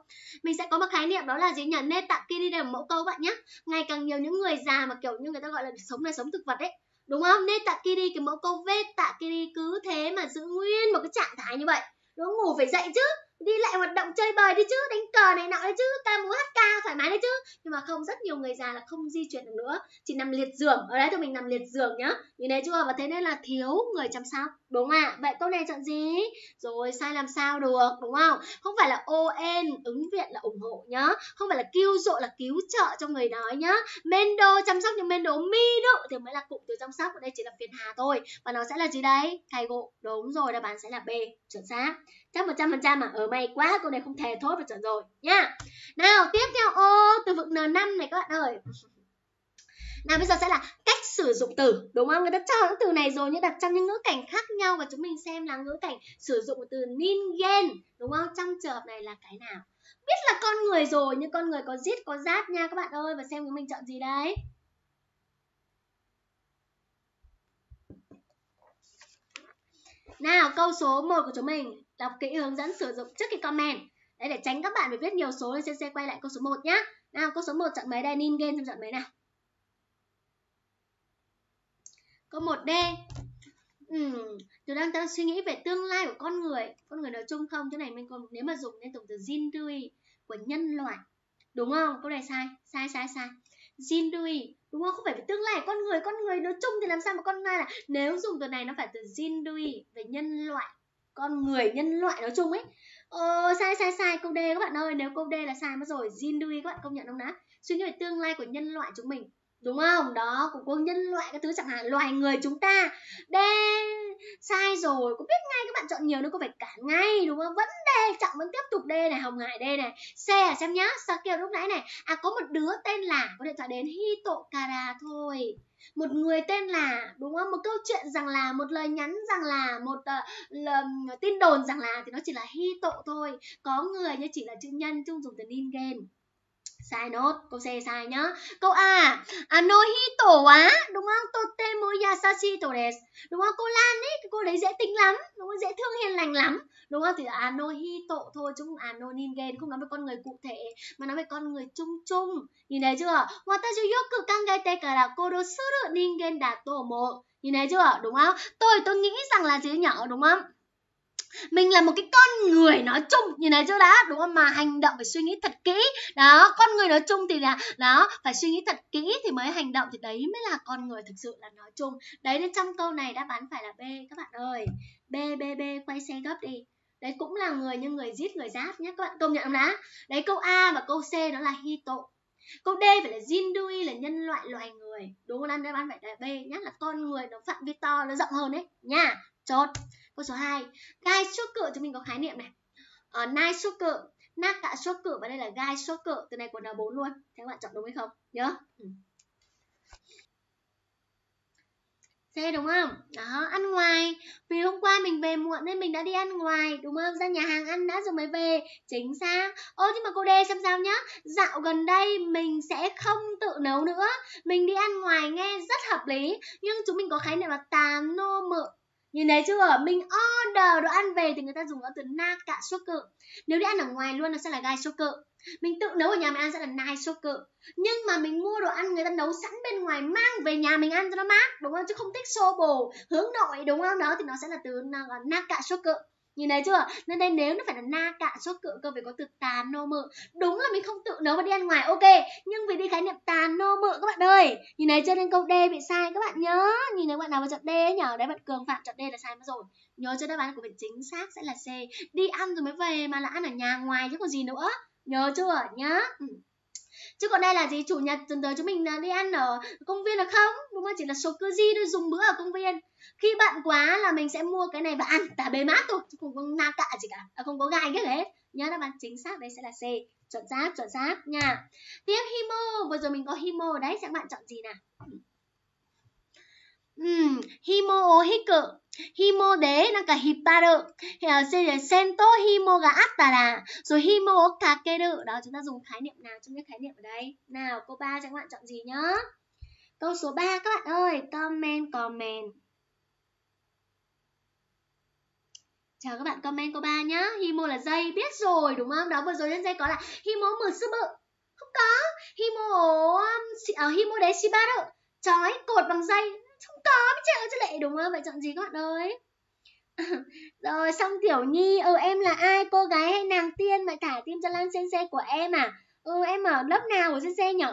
Mình sẽ có một khái niệm đó là gì nhỉ? Neta kiri đây là mẫu câu bạn nhá. Ngày càng nhiều những người già mà kiểu như người ta gọi là sống này sống thực vật đấy. Đúng không? Nên tạ kiri cái mẫu câu vết tạ kiri cứ thế mà giữ nguyên một cái trạng thái như vậy. Đúng, ngủ phải dậy chứ, đi lại hoạt động chơi bời đi chứ, đánh cờ này nọ đấy chứ, ca múa hát ca thoải mái đấy chứ. Nhưng mà không, rất nhiều người già là không di chuyển được nữa, chỉ nằm liệt giường. Ở đây tụi mình nằm liệt giường nhá. Nhìn thấy chưa? Và thế nên là thiếu người chăm sóc. đúng ạ. À, vậy câu này chọn gì? Rồi sai làm sao được, đúng không? Không phải là on, ứng viện là ủng hộ nhá. Không phải là cứu rộ là cứu trợ cho người đói nhá. Mendo chăm sóc nhưng mendo miru thì mới là cụm từ chăm sóc. Ở đây chỉ là phiền hà thôi. Và nó sẽ là gì đấy? Kaigo. Đúng rồi, đáp án sẽ là B, chuẩn xác. Chắc một trăm phần trăm mà. Ở may quá, câu này không thề thốt và chuẩn rồi nhá. Nào, tiếp theo ô từ vựng N năm này các bạn ơi. Nào bây giờ sẽ là cách sử dụng từ, đúng không? Người ta cho những từ này rồi nhưng đặt trong những ngữ cảnh khác nhau, và chúng mình xem là ngữ cảnh sử dụng từ ningen, đúng không? Trong trường hợp này là cái nào? Biết là con người rồi nhưng con người có giết có rát nha các bạn ơi, và xem chúng mình chọn gì đấy. Nào câu số một của chúng mình, đọc kỹ hướng dẫn sử dụng trước khi comment. Đấy, để tránh các bạn phải viết nhiều số nên sẽ quay lại câu số một nhá. Nào câu số một chọn mấy đây? Ningen xem chọn mấy nào. Câu một D. Ừ, từ đang ta suy nghĩ về tương lai của con người, con người nói chung không? Chỗ này mình còn nếu mà dùng nên tổng từ Jinrui của nhân loại. Đúng không? Câu này sai, sai sai sai. Jinrui, đúng không? Không phải về tương lai của con người, con người nói chung thì làm sao mà con lai là nếu dùng từ này nó phải từ Jinrui về nhân loại, con người nhân loại nói chung ấy. Ờ, sai sai sai câu D các bạn ơi, nếu câu D là sai mất rồi. Jinrui các bạn công nhận không đã? Suy nghĩ về tương lai của nhân loại chúng mình. Đúng không? Đó, của nhân loại các thứ chẳng hạn, loài người chúng ta. D sai rồi, có biết ngay các bạn chọn nhiều nữa có phải cản ngay đúng không? Vẫn D, chọn vẫn tiếp tục D này, Hồng Hải D này. C là xem nhá, sao kêu lúc nãy này. À có một đứa tên là, có điện thoại đến Hitokara thôi. Một người tên là, đúng không? Một câu chuyện rằng là, một lời nhắn rằng là, một uh, là, tin đồn rằng là thì nó chỉ là Hito thôi. Có người nhưng chỉ là chữ nhân chung dùng từ ningen. Sai nốt, câu C sai nhá. Câu A, Anohito quá, đúng không? Totemo yasashi to desu. Đúng không? Cô Lan ấy, cái cô đấy dễ tính lắm, đúng không? Dễ thương hiền lành lắm. Đúng không? Thì là Anohito thôi chứ không Ano Ningen, không nói về con người cụ thể mà nói về con người chung chung. Nhìn thấy chưa? Watashi yoku kangaete kara korosuru ningen da to omo. Nhìn thấy chưa? Đúng không? Tôi tôi nghĩ rằng là gì nhỏ đúng không? Mình là một cái con người nói chung, như này chưa đã, đúng không? Mà hành động phải suy nghĩ thật kỹ. Đó, con người nói chung thì là, đó, phải suy nghĩ thật kỹ thì mới hành động, thì đấy mới là con người thực sự là nói chung. Đấy, nên trong câu này đáp án phải là B các bạn ơi. B, B, B, quay xe gấp đi. Đấy cũng là người nhưng người giết người giáp nhé các bạn, công nhận không đã? Đấy câu A và câu C đó là Hito. Câu D phải là Jinrui là nhân loại loài người. Đúng không? Đáp án phải là B nhá, là con người nó phạm vi to, nó rộng hơn đấy nha. Chốt. Câu số hai, gai sốt cự chúng mình có khái niệm này. Ờ, nai sốt cự, naka sốt cự và đây là gai sốt cự, từ này của N bốn luôn. Thế các bạn chọn đúng hay không? Nhớ. Ừ. C đúng không? Đó, ăn ngoài. Vì hôm qua mình về muộn nên mình đã đi ăn ngoài, đúng không? Ra nhà hàng ăn đã rồi mới về. Chính xác. Ô nhưng mà cô D xem sao nhá. Dạo gần đây mình sẽ không tự nấu nữa. Mình đi ăn ngoài nghe rất hợp lý, nhưng chúng mình có khái niệm là tám nô mợ. Nhìn thấy chưa? Mình order đồ ăn về thì người ta dùng nó từ naka shoku. Nếu đi ăn ở ngoài luôn nó sẽ là gai shoku. Mình tự nấu ở nhà mình ăn sẽ là nai shoku. Nhưng mà mình mua đồ ăn người ta nấu sẵn bên ngoài mang về nhà mình ăn cho nó mát, đúng không? Chứ không thích xô bồ, hướng nội, đúng không? Đó thì nó sẽ là từ naka shoku. Nhìn thấy chưa? Nên đây nếu nó phải là naka shoku cơ phải có từ tanomu. Đúng là mình không tự nấu mà đi ăn ngoài, ok. Nhưng vì đi khái niệm tanomu các bạn ơi. Nhìn thấy chưa? Nên câu D bị sai các bạn nhớ. Nhìn thấy bạn nào mà chọn D nhở? Đấy bạn Cường Phạm chọn D là sai mất rồi. Nhớ cho đáp án của mình chính xác sẽ là C. Đi ăn rồi mới về mà là ăn ở nhà ngoài chứ còn gì nữa. Nhớ chưa? Nhớ. Ừ. Chứ còn đây là gì? Chủ nhật tuần tới chúng mình đi ăn ở công viên là không? Đúng không? Chỉ là shokuji thôi, dùng bữa ở công viên. Khi bận quá là mình sẽ mua cái này và ăn tả bề mát thôi, chứ không có naka gì cả, à, không có gai cái hết. Nhớ đáp án chính xác đây sẽ là C. Chuẩn xác, chuẩn xác nha. Tiếp himo, vừa rồi mình có himo đấy, các bạn chọn gì nào? Ừm, himo o hiku. Himo de naka hipparu. Sento himo ga attara. Rồi himo o kakeru. Đó, chúng ta dùng khái niệm nào trong những khái niệm ở đây? Nào, câu ba các bạn chọn gì nhá? Câu số ba các bạn ơi, comment comment. Chào các bạn comment câu ba nhá. Himo là dây, biết rồi đúng không? Đó vừa rồi trên dây có là himo musubu. Không có. Himo o himo de shibaru. Trói cột bằng dây. Không có cái chợ chứ lệ, đúng không? Vậy chọn gì các bạn ơi? Rồi xong Tiểu Nhi, ừ em là ai? Cô gái hay nàng tiên mà thả tim cho Lan Sensei của em à? Ừ em ở lớp nào của Sensei nhỉ?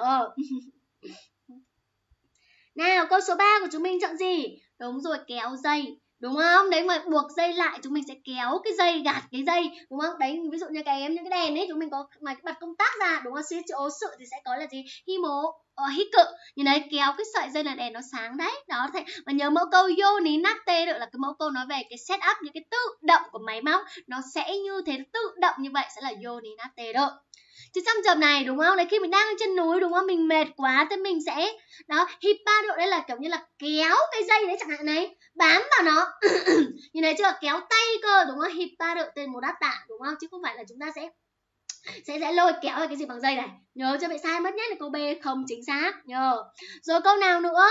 Nào câu số ba của chúng mình chọn gì? Đúng rồi, kéo dây. đúng không? Đấy mà buộc dây lại chúng mình sẽ kéo cái dây, gạt cái dây, đúng không? Đấy, ví dụ như cái em những cái đèn ấy chúng mình có mà bật công tắc ra, đúng không? Suy chỗ sự thì sẽ có là gì? Himo Ờ, hít cự, như đấy kéo cái sợi dây là đèn nó sáng đấy. Đó, thế mà nhớ mẫu câu Yoninate được là cái mẫu câu nói về cái setup, những cái tự động của máy móc nó sẽ như thế, tự động như vậy sẽ là Yoninate được. Chứ trong trường này đúng không? Đấy, khi mình đang trên núi đúng không? Mình mệt quá thì mình sẽ đó, Hipado đây là kiểu như là kéo cái dây đấy chẳng hạn này, bám vào nó. Như đấy chưa, kéo tay cơ đúng không? Hipado tên một đáp tả đúng không? Chứ không phải là chúng ta sẽ sẽ sẽ lôi kéo là cái gì bằng dây này, nhớ cho bị sai mất nhất là câu B không chính xác nhờ. Rồi câu nào nữa?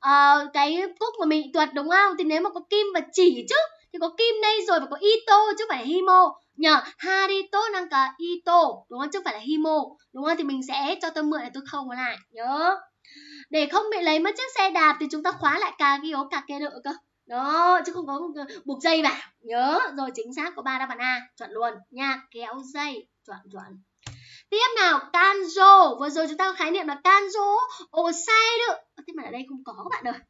Ờ, cái cúc mà mình thuật đúng không, thì nếu mà có kim và chỉ chứ thì có kim đây rồi và có ito chứ không phải là himo nhờ. Harito năng cả ito đúng không, chứ không phải là himo đúng không, thì mình sẽ cho tôi mượn để tôi không có lại nhớ. Để không bị lấy mất chiếc xe đạp thì chúng ta khóa lại cà ghiếu cà kê nữa cơ đó, chứ không có buộc dây vào nhớ. Rồi chính xác có ba đáp án A chuẩn luôn nha, kéo dây chuẩn chuẩn. Tiếp nào, kanjo. Vừa rồi chúng ta có khái niệm là kanjo osai được. Thế mà ở đây không có các bạn ơi.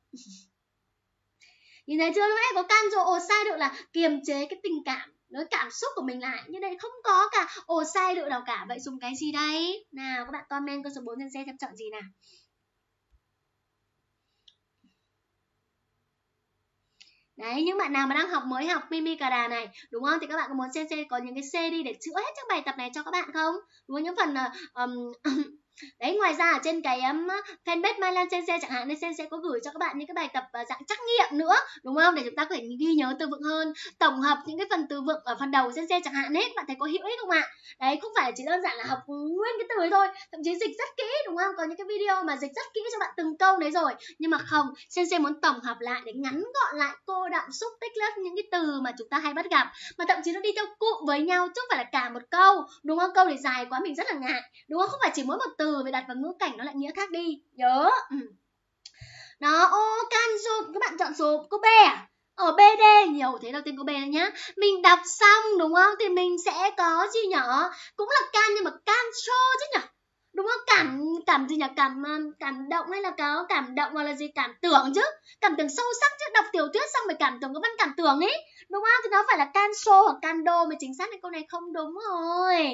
Nhìn thấy chưa, lúc nãy có kanjo osai được là kiềm chế cái tình cảm, nó cảm xúc của mình lại. Nhưng đây không có cả osai được nào cả. Vậy dùng cái gì đây? Nào các bạn comment câu số bốn trên xe xem chọn gì nào. Đấy, những bạn nào mà đang học mới học Mimikara này, đúng không? Thì các bạn có muốn xem có những cái C đi để chữa hết các bài tập này cho các bạn không? Đúng không? Những phần... Um, đấy, ngoài ra ở trên cái um, fanpage Mai Lan Sensei chẳng hạn, nên Sensei có gửi cho các bạn những cái bài tập uh, dạng trắc nghiệm nữa, đúng không? Để chúng ta có thể ghi nhớ từ vựng hơn, tổng hợp những cái phần từ vựng ở phần đầu Sensei chẳng hạn hết, bạn thấy có hữu ích không ạ? Đấy, không phải chỉ đơn giản là học nguyên cái từ ấy thôi, thậm chí dịch rất kỹ, đúng không? Có những cái video mà dịch rất kỹ cho bạn từng câu đấy rồi, nhưng mà không, Sensei muốn tổng hợp lại để ngắn gọn lại, cô đọng xúc tích lớp những cái từ mà chúng ta hay bắt gặp, mà thậm chí nó đi theo cụm với nhau chứ không phải là cả một câu, đúng không? Câu này dài quá mình rất là ngại, đúng không? Không phải chỉ mỗi một từ về đặt vào ngữ cảnh nó lại nghĩa khác đi nhớ. Ừ. Đó, ô kanjo các bạn chọn số câu B à? Ở bê đê nhiều thế, đầu tiên câu B này nhá. Mình đọc xong đúng không thì mình sẽ có gì nhỏ, cũng là can nhưng mà kanjo chứ nhỉ, đúng không? Cảm cảm gì nhỉ, cảm cảm động hay là có cảm động hoặc là gì, cảm tưởng chứ, cảm tưởng sâu sắc chứ. Đọc tiểu thuyết xong rồi cảm tưởng, có văn cảm tưởng ấy đúng không, thì nó phải là kanjo hoặc kando mới chính xác. Nên câu này không đúng rồi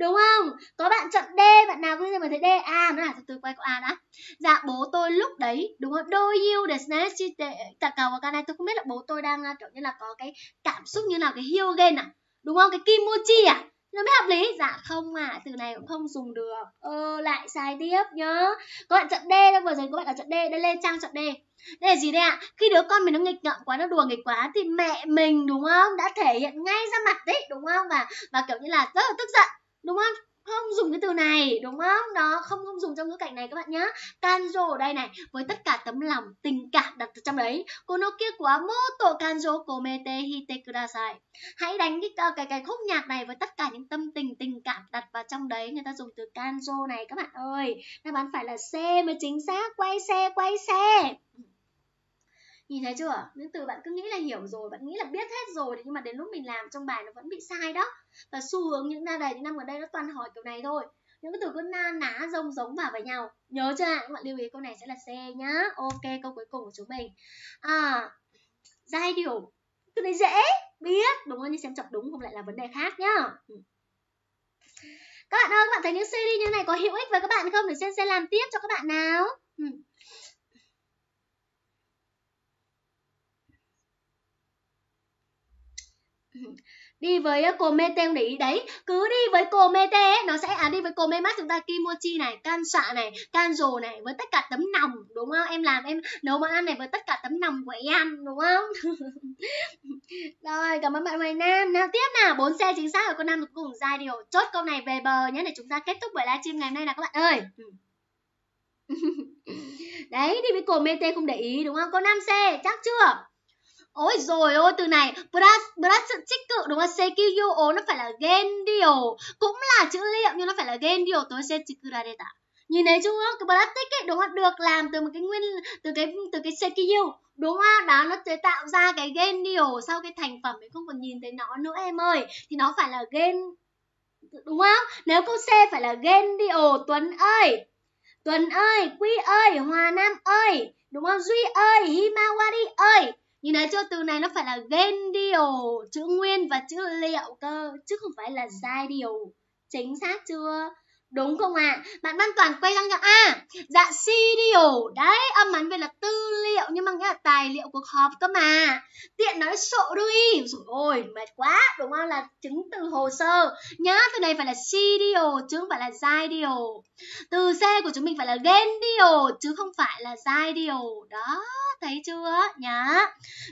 đúng không? Có bạn chọn D, bạn nào cũng như mà thấy D. A, nó là từ quay câu A đã. Dạ bố tôi lúc đấy, đúng không? Đôi yêu để snack chi tệ tạc cầu và canai. Tôi không biết là bố tôi đang kiểu như là có cái cảm xúc như nào, cái hyogen à? Đúng không? Cái kimochi à? Nó mới hợp lý. Dạ không à, từ này cũng không dùng được. Ờ, lại sai tiếp nhớ. Có bạn chọn D, đó vừa rồi có bạn ở chọn D, đây lên trang chọn D. Đây là gì đây ạ? À? Khi đứa con mình nó nghịch ngợm quá, nó đùa nghịch quá thì mẹ mình đúng không? Đã thể hiện ngay ra mặt đấy, đúng không? Và và kiểu như là rất là tức giận. Đúng không? Không dùng cái từ này, đúng không? Đó, không không dùng trong ngữ cảnh này các bạn nhá. Kanjo ở đây này, với tất cả tấm lòng, tình cảm đặt trong đấy. Kono kia quá moto kanjo komete hite kudasai. Hãy đánh cái cái cái khúc nhạc này với tất cả những tâm tình, tình cảm đặt vào trong đấy. Người ta dùng từ kanjo này các bạn ơi. Đáp án phải là C mới chính xác. Quay xe, quay xe. Nhìn thấy chưa? Những từ bạn cứ nghĩ là hiểu rồi, bạn nghĩ là biết hết rồi, nhưng mà đến lúc mình làm trong bài nó vẫn bị sai đó. Và xu hướng những năm đầy những năm gần đây nó toàn hỏi kiểu này thôi. Những cái từ cứ na ná rông giống vào với nhau. Nhớ chưa ạ? Các bạn lưu ý câu này sẽ là C nhá. Ok, câu cuối cùng của chúng mình. À, giai điệu. Từ này dễ biết, đúng không? Nhưng xem chọn đúng không lại là vấn đề khác nhá. Các bạn ơi, các bạn thấy những series như này có hữu ích với các bạn không? Để xem sẽ làm tiếp cho các bạn nào. Ừ. Đi với komete không để ý đấy, cứ đi với komete nó sẽ à đi với komemas chúng ta kimochi này, kansha này, kanjo này với tất cả tấm lòng đúng không? Em làm em nấu món ăn này với tất cả tấm lòng của em đúng không? Rồi, cảm ơn bạn Hoài Nam. Nào tiếp nào, bốn xe chính xác ở con năm cuối cùng giai điệu. Chốt câu này về bờ nhé để chúng ta kết thúc buổi livestream ngày hôm nay nào các bạn ơi. Đấy, đi với komete không để ý đúng không? Có năm xe chắc chưa? Ôi rồi ôi từ này chích cự đúng không? Sekiyo nó phải là gendio, cũng là chữ liệu nhưng nó phải là gendio tối sẽ chikurareta. Nhìn thấy chưa? Cái plastic ấy đúng không? Được làm từ một cái nguyên từ cái từ cái sekiyo đúng không? Đó nó chế tạo ra cái gendio, sau cái thành phẩm mình không còn nhìn thấy nó nữa em ơi. Thì nó phải là gen đúng không? Nếu câu C phải là gendio. Tuấn ơi, Tuấn ơi, Quy ơi, Hòa Nam ơi, đúng không? Duy ơi, Himawari ơi. Nhìn thấy chưa, từ này nó phải là gendio, chữ nguyên và chữ liệu cơ, chứ không phải là giai điều. Chính xác chưa? Đúng không ạ? À? Bạn Văn Toàn quay sang cho à, dạ xê đê ô. Đấy, âm án về là tư liệu nhưng mà nghĩa là tài liệu cuộc họp cơ mà. Tiện nói sổ đuôi. Rồi ôi, mệt quá, đúng không? Là chứng từ hồ sơ. Nhá, từ này phải là xê đê ô chứ không phải là giai điều. Từ C của chúng mình phải là gendio chứ không phải là giai điều. Đó, thấy chưa? Nhá.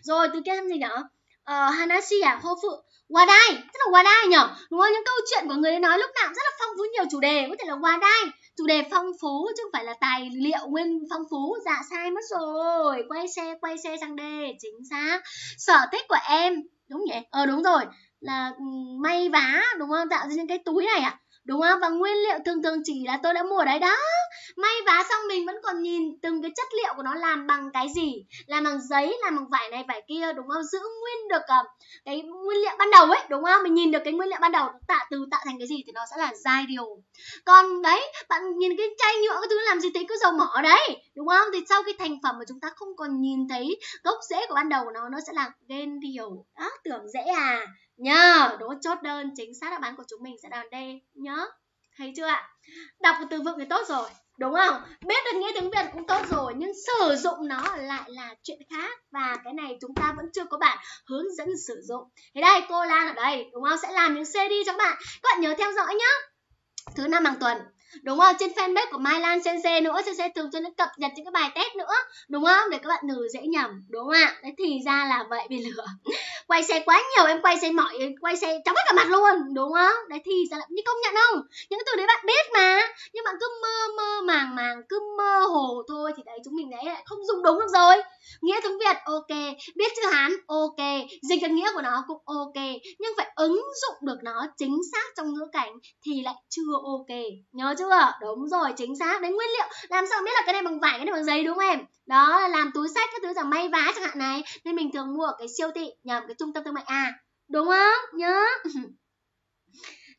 Rồi từ kia xem gì nữa? Ờ, Hanashi à, hô phụ Wadai, rất là wadai nhở, đúng không? Những câu chuyện của người ấy nói lúc nào cũng rất là phong phú nhiều chủ đề, có thể là wadai, chủ đề phong phú chứ không phải là tài liệu nguyên phong phú. Dạ sai mất rồi, quay xe quay xe sang D, chính xác. Sở thích của em, đúng nhỉ? Ờ đúng rồi, là may vá đúng không? Tạo ra những cái túi này ạ, à? Đúng không? Và nguyên liệu thường thường chỉ là tôi đã mua ở đấy đó. May vá xong mình vẫn còn nhìn từng cái chất liệu của nó làm bằng cái gì, làm bằng giấy, làm bằng vải này vải kia, đúng không? Giữ nguyên được uh, cái nguyên liệu ban đầu ấy, đúng không? Mình nhìn được cái nguyên liệu ban đầu tạo từ tạo thành cái gì thì nó sẽ là giai điều. Còn đấy, bạn nhìn cái chai nhựa cái thứ làm gì thấy cứ dầu mỏ đấy, đúng không? Thì sau khi thành phẩm mà chúng ta không còn nhìn thấy gốc rễ của ban đầu của nó, nó sẽ là gendio. Đó, tưởng dễ à? Nhờ, đố chốt đơn, chính xác đáp án của chúng mình sẽ là D nhớ. Thấy chưa ạ? Đọc từ vựng thì tốt rồi, đúng không? Biết được nghĩa tiếng Việt cũng tốt rồi, nhưng sử dụng nó lại là chuyện khác. Và cái này chúng ta vẫn chưa có bạn hướng dẫn sử dụng. Thế đây, cô Lan ở đây, đúng không? Sẽ làm những series cho các bạn. Các bạn nhớ theo dõi nhá. Thứ năm hàng tuần, đúng không? Trên fanpage của Mai Lan Sensei nữa, Sensei thường cho nó cập nhật những cái bài test nữa, đúng không? Để các bạn nữ dễ nhầm, đúng không ạ? Đấy, thì ra là vậy bị lừa. Quay xe quá nhiều, em quay xe mỏi, quay xe chóng hết cả mặt luôn, đúng không? Đấy, thì ra là... Nhưng công nhận không? Những cái từ đấy bạn biết mà, nhưng bạn cứ mơ mơ màng màng, cứ mơ hồ thôi, thì đấy chúng mình đấy lại không dùng đúng được rồi. Nghĩa tiếng Việt ok, biết chữ Hán ok, dịch ra nghĩa của nó cũng ok, nhưng phải ứng dụng được nó chính xác trong ngữ cảnh thì lại chưa ok. Nhớ chưa? Đúng rồi, chính xác. Đấy, nguyên liệu làm sao biết là cái này bằng vải, cái này bằng giấy, đúng không em? Đó là làm túi xách, các thứ là may vá chẳng hạn này, nên mình thường mua ở cái siêu thị, nhầm cái trung tâm thương mại à, đúng không? Nhớ.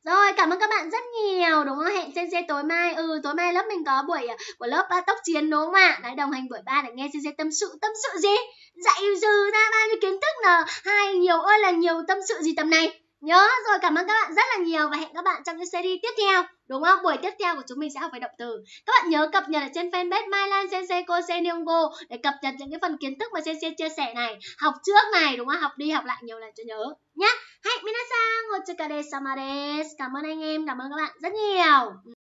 Rồi, cảm ơn các bạn rất nhiều, đúng không? Hẹn Sensei tối mai. Ừ, tối mai lớp mình có buổi của lớp uh, tốc chiến, đúng không ạ? Đấy, đồng hành buổi ba để nghe Sensei tâm sự. Tâm sự gì? Dạy dừ ra bao nhiêu kiến thức nào, hai nhiều ơi là nhiều, tâm sự gì tầm này. Nhớ. Rồi, cảm ơn các bạn rất là nhiều và hẹn các bạn trong những series tiếp theo, đúng không? Buổi tiếp theo của chúng mình sẽ học về động từ. Các bạn nhớ cập nhật ở trên fanpage Mai Lan Sensei Kosei Nihongo để cập nhật những cái phần kiến thức mà Sensei chia sẻ này, học trước này, đúng không? Học đi học lại nhiều lần cho nhớ nhá. Hai, minasan, o tsukare sama desu. Cảm ơn anh em, cảm ơn các bạn rất nhiều.